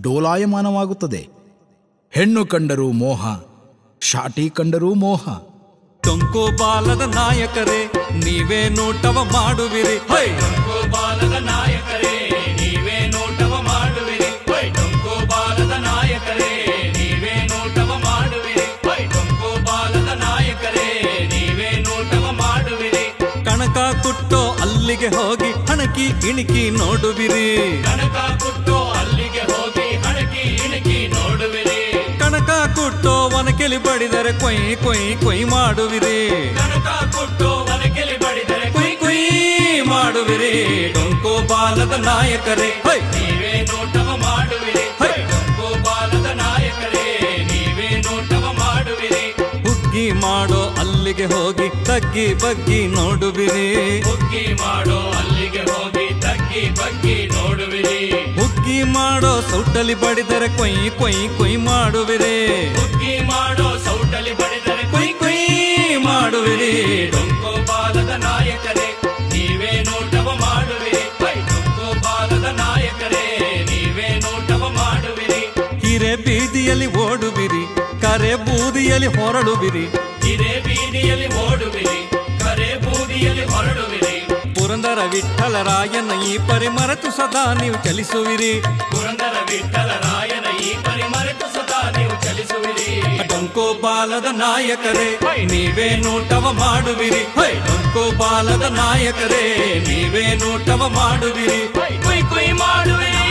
ಡೋಲಾಯಮಾನವಾಗುತ್ತದೆ. ಹೆಣ್ಣು ಕಂಡರೂ ಮೋಹ, ಶಾಟಿ ಕಂಡರೂ ಮೋಹ. ಟೊಂಕೋಬಾಲದ ನಾಯಕರೇ ನೀವೇ ನೋಟವ ಮಾಡುವಿರಿ, ಟೊಂಕೋಬಾಲದ ನಾಯಕರೇ ನೀವೇ ನೋಟವ ಮಾಡುವಿರಿ, ಟೊಂಕೋಬಾಲದ ನಾಯಕರೇ ನೀವೇ ನೋಟವ ಮಾಡುವಿರಿ, ಟೊಂಕೋಬಾಲದ ನಾಯಕರೇ ನೀವೇ ನೋಟವ ಮಾಡುವಿರಿ. ಕಣಕ ಕುಟ್ಟೋ ಅಲ್ಲಿಗೆ ಹೋಗಿ ಹಣಕಿ ಇಣಕಿ ನೋಡುವಿರಿ, ಕಣಕ ಕುಟ್ಟೋ ಅಲ್ಲಿಗೆ ಹೋಗಿ ಹಣಕಿ ಇಣಕಿ ನೋಡುವಿರಿ. ಕಣಕ ಕುಟ್ಟೋ ಒನಕೆಲಿ ಬಡಿದರೆ ಕೊಯ್ ಕೊಯ್ ಕೊಯ್ ಮಾಡುವಿರಿ, ಕಣಕ ಕುಟ್ಟೋ ಒನಕೆಲಿ ಬಡಿದರೆ ಕೊಯ್ ಕೊಯ್ ಮಾಡುವಿರಿ. ಟೊಂಕೋ ಬಾಲದ ನಾಯಕರೇ ನೀವೇ ನೋಟವ ಮಾಡುವಿರಿ, ಟೊಂಕೋ ಬಾಲದ ನಾಯಕರೇ ಅಲ್ಲಿಗೆ ಹೋಗಿ ತಗ್ಗಿ ಬಗ್ಗಿ ನೋಡುವಿರಿ. ಹುಗ್ಗಿ ಮಾಡೋ ಅಲ್ಲಿಗೆ ಹೋಗಿ ತಗ್ಗಿ ಬಗ್ಗಿ ನೋಡುವಿರಿ. ಹುಗ್ಗಿ ಮಾಡೋ ಸೌಟಲಿ ಬಡಿದರೆ ಕೊಯ್ ಕೊಯ್ ಕೊಯ್ ಮಾಡುವಿರಿ. ಹುಗ್ಗಿ ಮಾಡೋ ಸೌಟಲಿ ಬಡಿದರೆ ಕೊಯ್ ಕೊಯ್ ಮಾಡುವಿರಿ. ಡೊಂಕೋ ಬಾಲದ ನಾಯಕರೇ ನೀವೇ ನೋಟವ ಮಾಡುವಿರಿ. ಡೊಂಕೋ ಬಾಲದ ನಾಯಕರೇ ನೀವೇ ನೋಟವ ಮಾಡುವಿರಿ. ಹಿರೇ ಬೀದಿಯಲ್ಲಿ ಓಡುವಿರಿ, ಕರೆ ಬೂದಿಯಲ್ಲಿ ಹೊರಡುವಿರಿ. ಹಿರೇ ಬೀದಿಯಲ್ಲಿ ಓಡುವಿರಿ, ಕರೆ ಬೂದಿಯಲ್ಲಿ ಹೊರಡುವಿರಿ. ಪುರಂದರ ವಿಠಲರಾಯನ ಈ ಪರಿಮರೆತು ಸದಾ ನೀವು ಚಲಿಸುವಿರಿ. ಪುರಂದರ ವಿಠಲರಾಯನ ಈ ಪರಿಮರೆತು ಸದಾ ನೀವು ಚಲಿಸುವಿರಿ. ಡೊಂಕೋಪಾಲದ ನಾಯಕರೇ ನೀವೇ ನೋಟವ ಮಾಡುವಿರಿ. ಡೊಂಕೋಪಾಲದ ನಾಯಕರೇ ನೀವೇ ನೋಟವ ಮಾಡುವಿರಿ. ಕುಯ್ ಕುಯ್ ಮಾಡುವಿರಿ,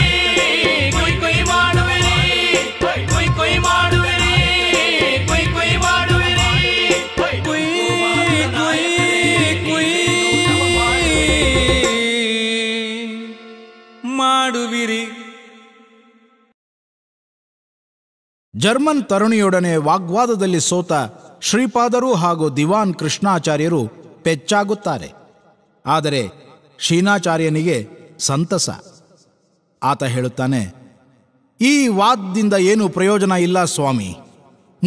ಕುಯ್ ಕುಯ್ ಮಾಡುವಿರಿ, ಕುಯ್ ಕುಯ್ ಮಾಡುವಿರಿ. ಜರ್ಮನ್ ತರುಣಿಯೊಡನೆ ವಾಗ್ವಾದದಲ್ಲಿ ಸೋತ ಶ್ರೀಪಾದರು ಹಾಗೂ ದಿವಾನ್ ಕೃಷ್ಣಾಚಾರ್ಯರು ಪೆಚ್ಚಾಗುತ್ತಾರೆ. ಆದರೆ ಶೀನಾಚಾರ್ಯನಿಗೆ ಸಂತಸ. ಆತ ಹೇಳುತ್ತಾನೆ, ಈ ವಾದದಿಂದ ಏನೂ ಪ್ರಯೋಜನ ಇಲ್ಲ ಸ್ವಾಮಿ.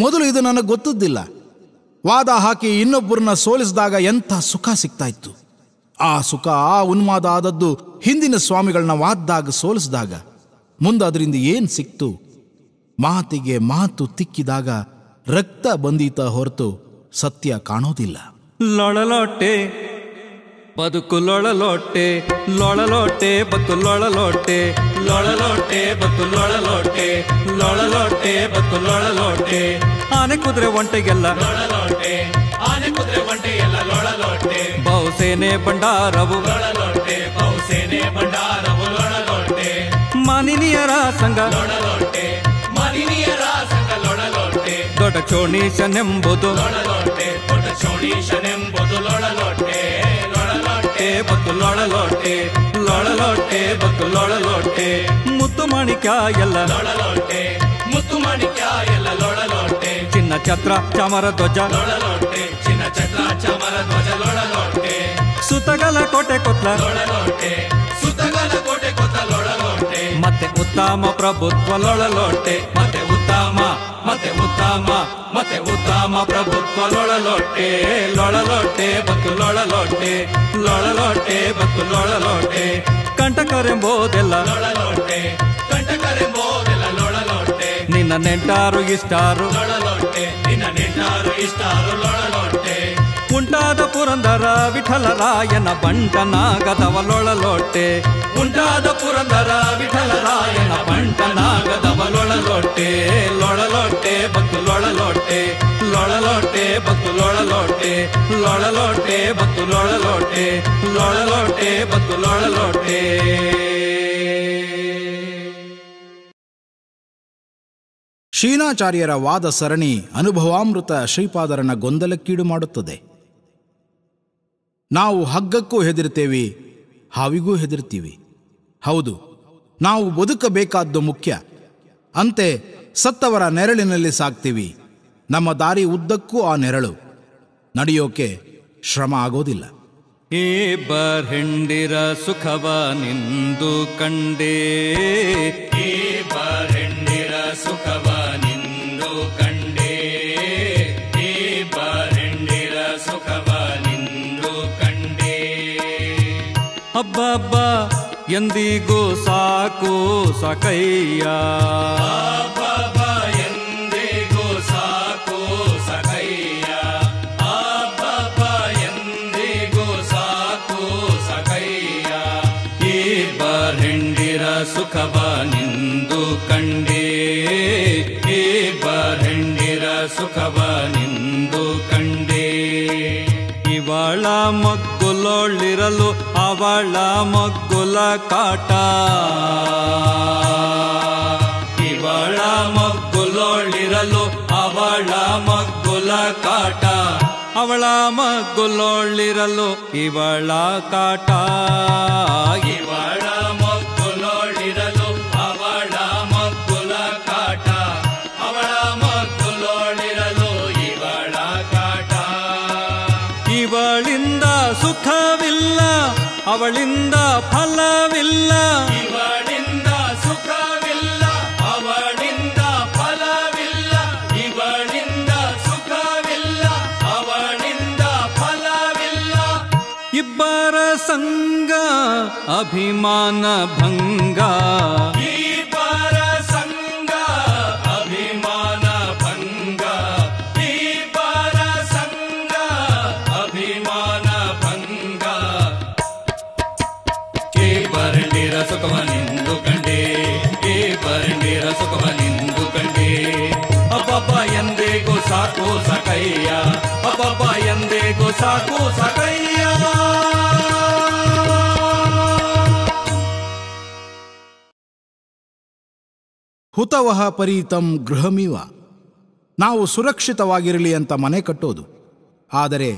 ಮೊದಲು ಇದು ನನಗೆ ಗೊತ್ತಿದ್ದಿಲ್ಲ. ವಾದ ಹಾಕಿ ಇನ್ನೊಬ್ಬರನ್ನ ಸೋಲಿಸಿದಾಗ ಎಂಥ ಸುಖ ಸಿಗ್ತಾ ಇತ್ತು. ಆ ಸುಖ, ಆ ಉನ್ಮಾದ ಆದದ್ದು ಹಿಂದಿನ ಸ್ವಾಮಿಗಳನ್ನ ವಾದ್ದಾಗ ಸೋಲಿಸಿದಾಗ. ಮುಂದೆ ಅದರಿಂದ ಏನು ಸಿಕ್ತು? ಮಾತಿಗೆ ಮಾತು ತಿಕ್ಕಿದಾಗ ರಕ್ತ ಬಂದಿತ ಹೊರತು ಸತ್ಯ ಕಾಣೋದಿಲ್ಲ. ಲೊಳಲೋಟೆ ಬದುಕು ಲೊಳಲೋಟೆ, ಲೊಳಲೋಟೆ ಬತ್ತು ಲೊಳಲೋಟೆ, ಲೊಳಲೋಟೆ ಬತ್ತು ಲೊಳಲೋಟೆ, ಲೊಳಲೋಟೆ ಬತ್ತು ಲೊಳಲೋಟೆ. ಆನೆ ಕುದುರೆ ಒಂಟೆಗೆಲ್ಲ ಲೊಳಲೋಟೆ, ಆನೆ ಕುದುರೆ ಒಂಟೆಗೆಲ್ಲ ಲೊಳಲೋಟೆ. ಬಹುಸೇನೆ ಭಂಡಾರವು ಲೊಳಲೋಟೆ, ಬಹುಸೇನೆ ಭಂಡಾರವು ಲೊಳಲೋಟೆ. ಮಾನಿನಿಯರ ಸಂಘ ಲೊಳಲೋಟೆ, ಮಾನಿನಿಯರ ಸಂಘ ಲೊಳಲೋಟೆ. ದೊಡ್ಡ ಚೋಣೀಶನೆಂಬುದು ಲೊಳಲೋಟೆ, ದೊಡ್ಡ ಚೋಣೀಶನೆಂಬುದು ಲೊಳಲೋಟೆ. ಲೊಳಲೋಟೆ ಬತ್ತು ಲೊಳಲೋಟೆ, ಲೊಳಲೋಟೆ ಬತ್ತು ಲೊಳಲೋಟೆ. ಮುತ್ತು ಮಾಣಿಕ್ಯ ಎಲ್ಲ ಲೊಳಲೋಟೆ, ಮುತ್ತು ಮಾಣಿಕ್ಯ ಎಲ್ಲ ಲೊಳಲೋಟೆ. ಚಿನ್ನ ಛತ್ರ ಚಾಮರ ಧ್ವಜ ಲೊಳಲೋಟೆ, ಚಿನ್ನ ಛತ್ರ ಚಾಮರ ಧ್ವಜ ಲೊಳಲೋಟೆ. ಸುತಗಲ ಕೋಟೆ ಕೊತ್ತ ಲೊಳಲೋಟೆ, ಸುತಗಲ ಕೋಟೆ ಕೊತ್ತ ಲೊಳಲೋಟೆ. ಮತ್ತೆ ಉತ್ತಮ ಪ್ರಭುತ್ವ ಲೊಳಲೋಟೆ, ಮತ್ತೆ ಉತ್ತಮ, ಮತ್ತೆ ಉತ್ತಮ, ಮತ್ತೆ ಉತ್ತಮ ಪ್ರಭುತ್ವ ಲೊಳಲೋಟೆ. ಲೊಳಲೋಟೆ ಬತ್ತು ಲೊಳಲೋಟೆ, ಲೊಳಲೋಟೆ ಬತ್ತು ಲೊಳಲೋಟೆ. ಕಂಟಕರೆಂಬೋದೆಲ್ಲ ಲೊಳಲೋಟೆ, ಕಂಟಕರೆಂಬೋದೆಲ್ಲ ಲೊಳಲೋಟೆ. ನಿನ್ನ ನೆಂಟಾರು ಇಷ್ಟಾರು ಲೊಳಲೋಟೆ, ನಿನ್ನ ನೆಂಟಾರು ಇಷ್ಟಾರು ಲೊಳಲೋಟೆ. ಉಂಟಾದ ಪುರಂದರ ವಿಠಲರಾಯನ ಬಂಟನಾಗದವ ಲೊಳಲೋಟೆ, ಉಂಟಾದ ಪುರಂದರ ವಿಠಲರಾಯನ ಬಂಟನಾಗದವ ಲೊಳಲೋಟೆ. ಲೊಳಲೋಟೆ ಬತ್ತು ಲೊಳಲೋಟೆ, ಲೊಳಲೋಟೆ ಬತ್ತು ಲೊಳಲೋಟೆ, ಲೊಳಲೋಟೆ ಬತ್ತು ಲೊಳಲೋಟೆ, ಲೊಳಲೋಟೆ ಬತ್ತು ಲೊಳಲೋಟೆ. ಶೀನಾಚಾರ್ಯರ ವಾದ ಸರಣಿ ಅನುಭವಾಮೃತ ಶ್ರೀಪಾದರನ್ನ ಗೊಂದಲಕ್ಕೀಡು ಮಾಡುತ್ತದೆ. ನಾವು ಹಗ್ಗಕ್ಕೂ ಹೆದರ್ತೇವೆ, ಹಾವಿಗೂ ಹೆದರ್ತೀವಿ. ಹೌದು, ನಾವು ಬದುಕಬೇಕಾದ್ದು ಮುಖ್ಯ. ಅಂತೆ ಸತ್ತವರ ನೆರಳಿನಲ್ಲಿ ಸಾಗ್ತೀವಿ. ನಮ್ಮ ದಾರಿ ಉದ್ದಕ್ಕೂ ಆ ನೆರಳು, ನಡೆಯೋಕೆ ಶ್ರಮ ಆಗೋದಿಲ್ಲ. ಏ ಬರ್ಹಿಂಡಿರ ಸುಖವ ನಿಂದು ಕಂಡೇ, ಏ ಬರ್ಹಿಂಡಿರ ಸುಖವ ನಿಂದು ಕಂಡೇ, ಏ ಬರ್ಹಿಂಡಿರ ಸುಖವ ನಿಂದು ಕಂಡೇ. ಅಬ್ಬಬ್ಬ ಎಂದಿಗೂ ಸಾಕು ಸಾಕಯ್ಯ, ಅಬ್ಬಬ್ಬ ಎಂದಿಗೂ ಸಾಕು ಸಾಕಯ್ಯ, ಅಬ್ಬಬ್ಬ ಎಂದಿಗೂ ಸಾಕು ಸಾಕಯ್ಯ. ಈ ಬರ್ಹಿಂಡಿರ ಸುಖವ ನಿಂದು ಕಂಡೇ, ಈ ಬರ್ಹಿಂಡಿರ ಸುಖವ ನಿಂದು ಕಂಡೇ. ಇವಳ ಮಗ್ಗುಲೋಳಿರಲು ಅವಳ ಮಗ್ಗುಲ ಕಾಟ, ಇವಳ ಮಗ್ಗುಲೋಳಿರಲು ಅವಳ ಮಗ್ಗುಲ ಕಾಟ, ಅವಳ ಮಗ್ಗುಲೋಳಿರಲು ಇವಳ ಕಾಟ, ಇವಳ ಮಗ್ಗುಲೋಳಿರಲು ಅವಳ ಮಗ್ಗುಲ ಕಾಟ, ಅವಳ ಮಗ್ಗುಲೋಳಿರಲು ಇವಳ ಕಾಟ. संग अभिमान भंगा को सकैया अब यंदे गोसा को सकैया। ಹುತವಹ ಪರಿತಂ ಗೃಹಮಿವ, ನಾವು ಸುರಕ್ಷಿತವಾಗಿರಲಿ ಅಂತ ಮನೆ ಕಟ್ಟೋದು, ಆದರೆ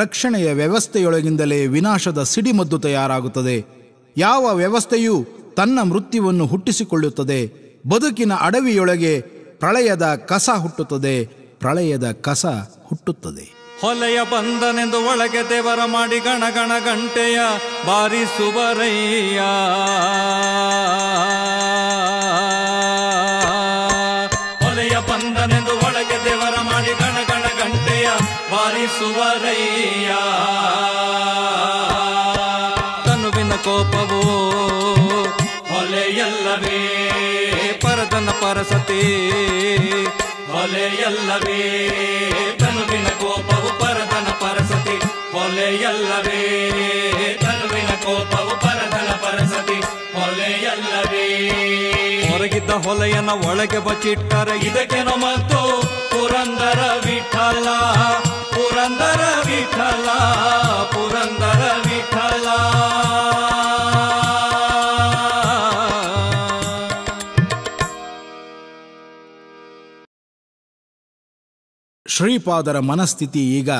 ರಕ್ಷಣೆಯ ವ್ಯವಸ್ಥೆಯೊಳಗಿಂದಲೇ ವಿನಾಶದ ಸಿಡಿಮದ್ದು ತಯಾರಾಗುತ್ತದೆ. ಯಾವ ವ್ಯವಸ್ಥೆಯೂ ತನ್ನ ಮೃತ್ಯುವನ್ನು ಹುಟ್ಟಿಸಿಕೊಳ್ಳುತ್ತದೆ. ಬದುಕಿನ ಅಡವಿಯೊಳಗೆ ಪ್ರಳಯದ ಕಸ ಹುಟ್ಟುತ್ತದೆ, ಪ್ರಳಯದ ಕಸ ಹುಟ್ಟುತ್ತದೆ. ಹೊಲೆಯ ಬಂದನೆಂದು ಒಳಗೆ ದೇವರ ಮಾಡಿ ಗಣಗಣ ಗಂಟೆಯ ಬಾರಿಸುವರಯ್ಯ. ಹೊಲೆಯ ಬಂದನೆಂದು ಒಳಗೆ ದೇವರ ಮಾಡಿ ಗಣಗಣ ಗಂಟೆಯ ಬಾರಿಸುವರಯ್ಯ. ತನುವಿನ ಕೋಪವೋ ಹೊಲೆಯಲ್ಲವೇ, ಪರತನ ಪರಸತಿ ಹೊಲೆಯಲ್ಲವೇ. ತನುವಿನ ಕೋಪವು ಪರತನ ಪರಸತಿ ಹೊಲೆಯಲ್ಲವೇ. ತನುವಿನ ಕೋಪವು ಪರತನ ಪರಸತಿ ಹೊಲೆಯಲ್ಲವೇ. ಹೊರಗಿದ್ದ ಹೊಲೆಯನ ಒಳಗೆ ಬಚ್ಚಿಟ್ಟರೆ ಇದಕ್ಕೇನೋ ಮತ್ತು ಪುರಂದರ ವಿಠಲ, ಪುರಂದರ ವಿಠಲ, ಪುರಂದರ ವಿಠಲ. ಶ್ರೀಪಾದರ ಮನಸ್ಥಿತಿ ಈಗ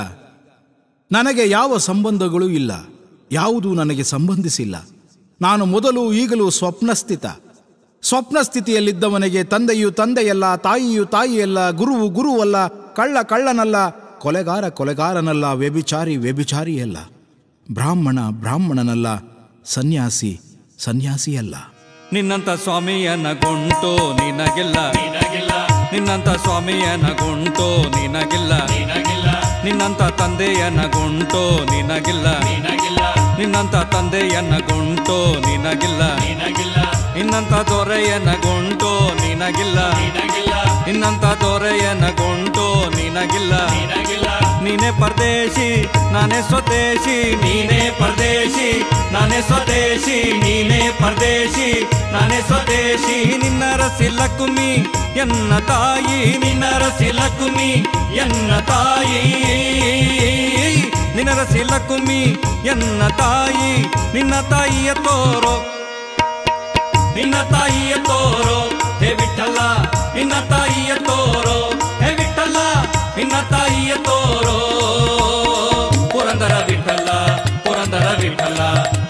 ನನಗೆ ಯಾವ ಸಂಬಂಧಗಳೂ ಇಲ್ಲ, ಯಾವುದೂ ನನಗೆ ಸಂಬಂಧಿಸಿಲ್ಲ, ನಾನು ಮೊದಲು ಈಗಲೂ ಸ್ವಪ್ನಸ್ಥಿತ. ಸ್ವಪ್ನಸ್ಥಿತಿಯಲ್ಲಿದ್ದವನಿಗೆ ತಂದೆಯು ತಂದೆಯಲ್ಲ, ತಾಯಿಯು ತಾಯಿಯಲ್ಲ, ಗುರುವು ಗುರುವಲ್ಲ, ಕಳ್ಳ ಕಳ್ಳನಲ್ಲ, ಕೊಲೆಗಾರ ಕೊಲೆಗಾರನಲ್ಲ, ವ್ಯಭಿಚಾರಿ ವ್ಯಭಿಚಾರಿಯಲ್ಲ, ಬ್ರಾಹ್ಮಣ ಬ್ರಾಹ್ಮಣನಲ್ಲ, ಸನ್ಯಾಸಿ ಸನ್ಯಾಸಿಯಲ್ಲ. ನಿನ್ನಂತ ಸ್ವಾಮಿಯನಗೊಂಟೋ ನಿನಗಿಲ್ಲ, ನಿನ್ನಂತ ಸ್ವಾಮಿಯನಗೊಂಟೋ ನಿನಗಿಲ್ಲ, ನಿನ್ನಂತ ತಂದೆಯನಗೊಂಟೋ ನಿನಗಿಲ್ಲ, ನಿನ್ನಂತ ತಂದೆಯನಗೊಂಟೋ ನಿನಗಿಲ್ಲ, ನಿನ್ನಂತ ದೊರೆಯನಗೊಂಟೋ ನಿನಗಿಲ್ಲ, ನಿನ್ನಂತ ದೊರೆಯನಗೊಂಟೋ ನಿನಗಿಲ್ಲ. ನೀನೇ ಪರದೇಶಿ ನಾನೇ ಸ್ವದೇಶಿ, ನೀನೇ ಪರದೇಶಿ ನಾನೇ ಸ್ವದೇಶಿ, ನೀನೇ ಪರದೇಶಿ ನಾನೇ ಸ್ವದೇಶಿ. ನಿನ್ನ ರಸಿಲ ಕುಮಿ ಎನ್ನ ತಾಯಿ, ನಿನ್ನ ರಸಿಲ ಕುಮಿ ಎನ್ನ ತಾಯಿ, ನಿನ್ನ ರಸಿಲ ಕುಮಿ ಎನ್ನ ತಾಯಿ. ನಿನ್ನ ತಾಯಿಯ ತೋರೋ, ನಿನ್ನ ತಾಯಿಯ ತೋರೋ ಹೇ ವಿಠಲ, ನಿನ್ನ ತಾಯಿಯ ತೋರೋ ಹೇ ವಿಠಲ, ನಿನ್ನ ತಾಯಿಯ ತೋರೋ. ಪುರಂದರ ವಿಠಲ, ಪುರಂದರ ವಿಠಲ,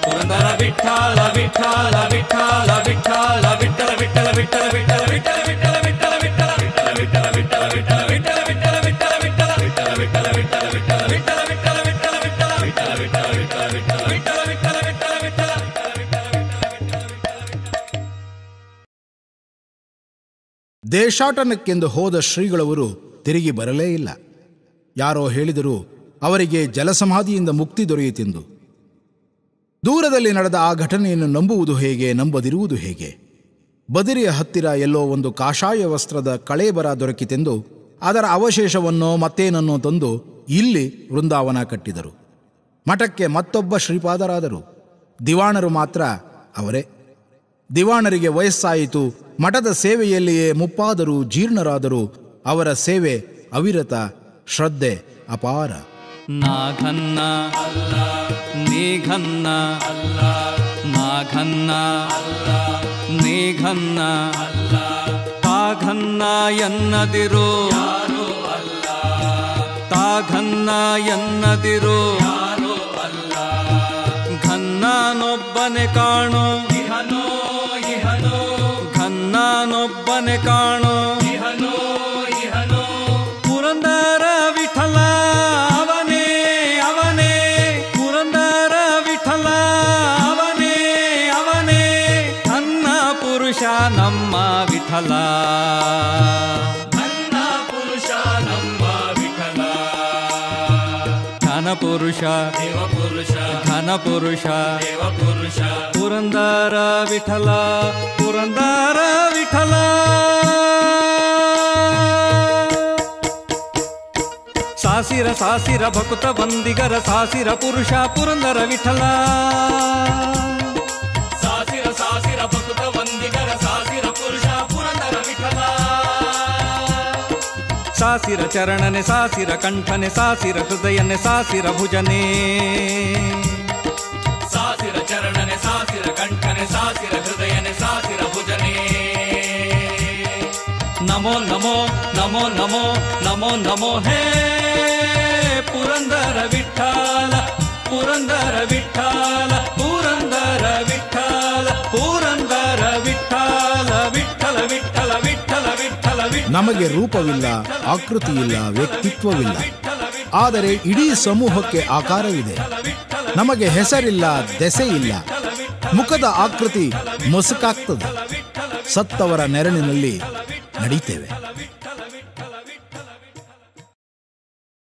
ಪುರಂದರ ವಿಠಲ, ವಿಠಲ ವಿಠಲ ವಿಠಲ ವಿಠಲ ವಿಠಲ ವಿಠಲ ವಿಠಲ ವಿಠಲ ವಿಠಲ ವಿಠಲ ವಿಠಲ ವಿಠಲ ವಿಠಲ ವಿಠಲ ವಿಠಲ ವಿಠಲ ವಿಠಲ ವಿಠಲ ವಿಠಲ ವಿಠಲ ವಿಠಲ ವಿಠಲ ವಿಠಲ ವಿಠಲ. ದೇಶಾಟನಕ್ಕೆಂದು ಹೋದ ಶ್ರೀಗಳವರು ತಿರುಗಿ ಬರಲೇ ಇಲ್ಲ. ಯಾರೋ ಹೇಳಿದರು ಅವರಿಗೆ ಜಲಸಮಾಧಿಯಿಂದ ಮುಕ್ತಿ ದೊರೆಯಿತೆಂದು. ದೂರದಲ್ಲಿ ನಡೆದ ಆ ಘಟನೆಯನ್ನು ನಂಬುವುದು ಹೇಗೆ, ನಂಬದಿರುವುದು ಹೇಗೆ? ಬದಿರಿಯ ಹತ್ತಿರ ಎಲ್ಲೋ ಒಂದು ಕಾಷಾಯ ವಸ್ತ್ರದ ಕಳೇಬರ ದೊರಕಿತೆಂದು ಅದರ ಅವಶೇಷವನ್ನೋ ಮತ್ತೇನನ್ನೋ ತಂದು ಇಲ್ಲಿ ವೃಂದಾವನ ಕಟ್ಟಿದರು. ಮಠಕ್ಕೆ ಮತ್ತೊಬ್ಬ ಶ್ರೀಪಾದರಾದರು. ದಿವಾಣರು ಮಾತ್ರ ಅವರೇ. ದಿವಾಣರಿಗೆ ವಯಸ್ಸಾಯಿತು, ಮಠದ ಸೇವೆಯಲ್ಲಿಯೇ ಮುಪ್ಪಾದರೂ ಜೀರ್ಣರಾದರೂ ಅವರ ಸೇವೆ ಅವಿರತ, ಶ್ರದ್ಧೆ ಅಪಾರ. ನಾಘನ್ನ ಅಲ್ಲ ನೀಘನ್ನ ಅಲ್ಲ, ನಾಘನ್ನ ಅಲ್ಲ ನೀಘನ್ನ ಅಲ್ಲ, ತಾಘನ್ನ ಎನ್ನದಿರೋ ಯಾರು ಅಲ್ಲ, ತಾಘನ್ನ ಎನ್ನದಿರೋ ಯಾರು ಅಲ್ಲ. ಘನ್ನನೊಬ್ಬನೆ ಕಾಣೋ ಇಹನೋ ಇಹನೋ, ಘನ್ನನೊಬ್ಬನೆ ಕಾಣೋ ಇಹನೋ ಇಹನೋ. ಪುರಂದರ ವಿಠಲ ಅವನೇ ಅವನೇ, ಪುರಂದರ ವಿಠಲ ಅವನೇ ಅವನೇ. ಧನ್ನ ಪುರುಷ ನಮ್ಮ ವಿಠಲ, ಧನ್ನ ಪುರುಷ ನಮ್ಮ ವಿಠಲ. ಧನ ఘనపురుషా దేవపురుషా ఘనపురుషా దేవపురుషా పురందారా విఠలా పురందారా విఠలా సాసిర సాసిర భక్త వందిగర సాసిర పురుషా పురందర విఠలా సాసిర సాసిర భక్త వందిగర సాసిర పురుషా పురందర విఠలా సాసిర చరణనే సాసిర కంఠనే సాసిర హృదయనే సాసిర భుజనే సాసిర చరణనే సాసిర కంఠనే సాసిర హృదయనే సాసిర భుజనే నమో నమో నమో నమో నమో నమో హే पुरंदर विठ्ठल पुरंदर विठ्ठल पुरंदर विठ्ठल पुरंदर विठ्ठल विठ्ठल विठ्ठल विठ्ठल विठ्ठल विठ्ठल नमगे रूपविल्ल आकृतियिल्ल व्यक्तित्वविल्ल ಆದರೆ ಇಡಿ ಸಮೂಹಕ್ಕೆ ಆಕಾರವಿದೆ ನಮಗೆ ಹೆಸರಿಲ್ಲ ದೆಸೆಯಿಲ್ಲ ಮುಖದ ಆಕೃತಿ ಮೊಸಕಾಗ್ತದೆ ಸತ್ತವರ ನೆರಳಿನಲ್ಲಿ ನಡೆಯುತ್ತೇವೆ।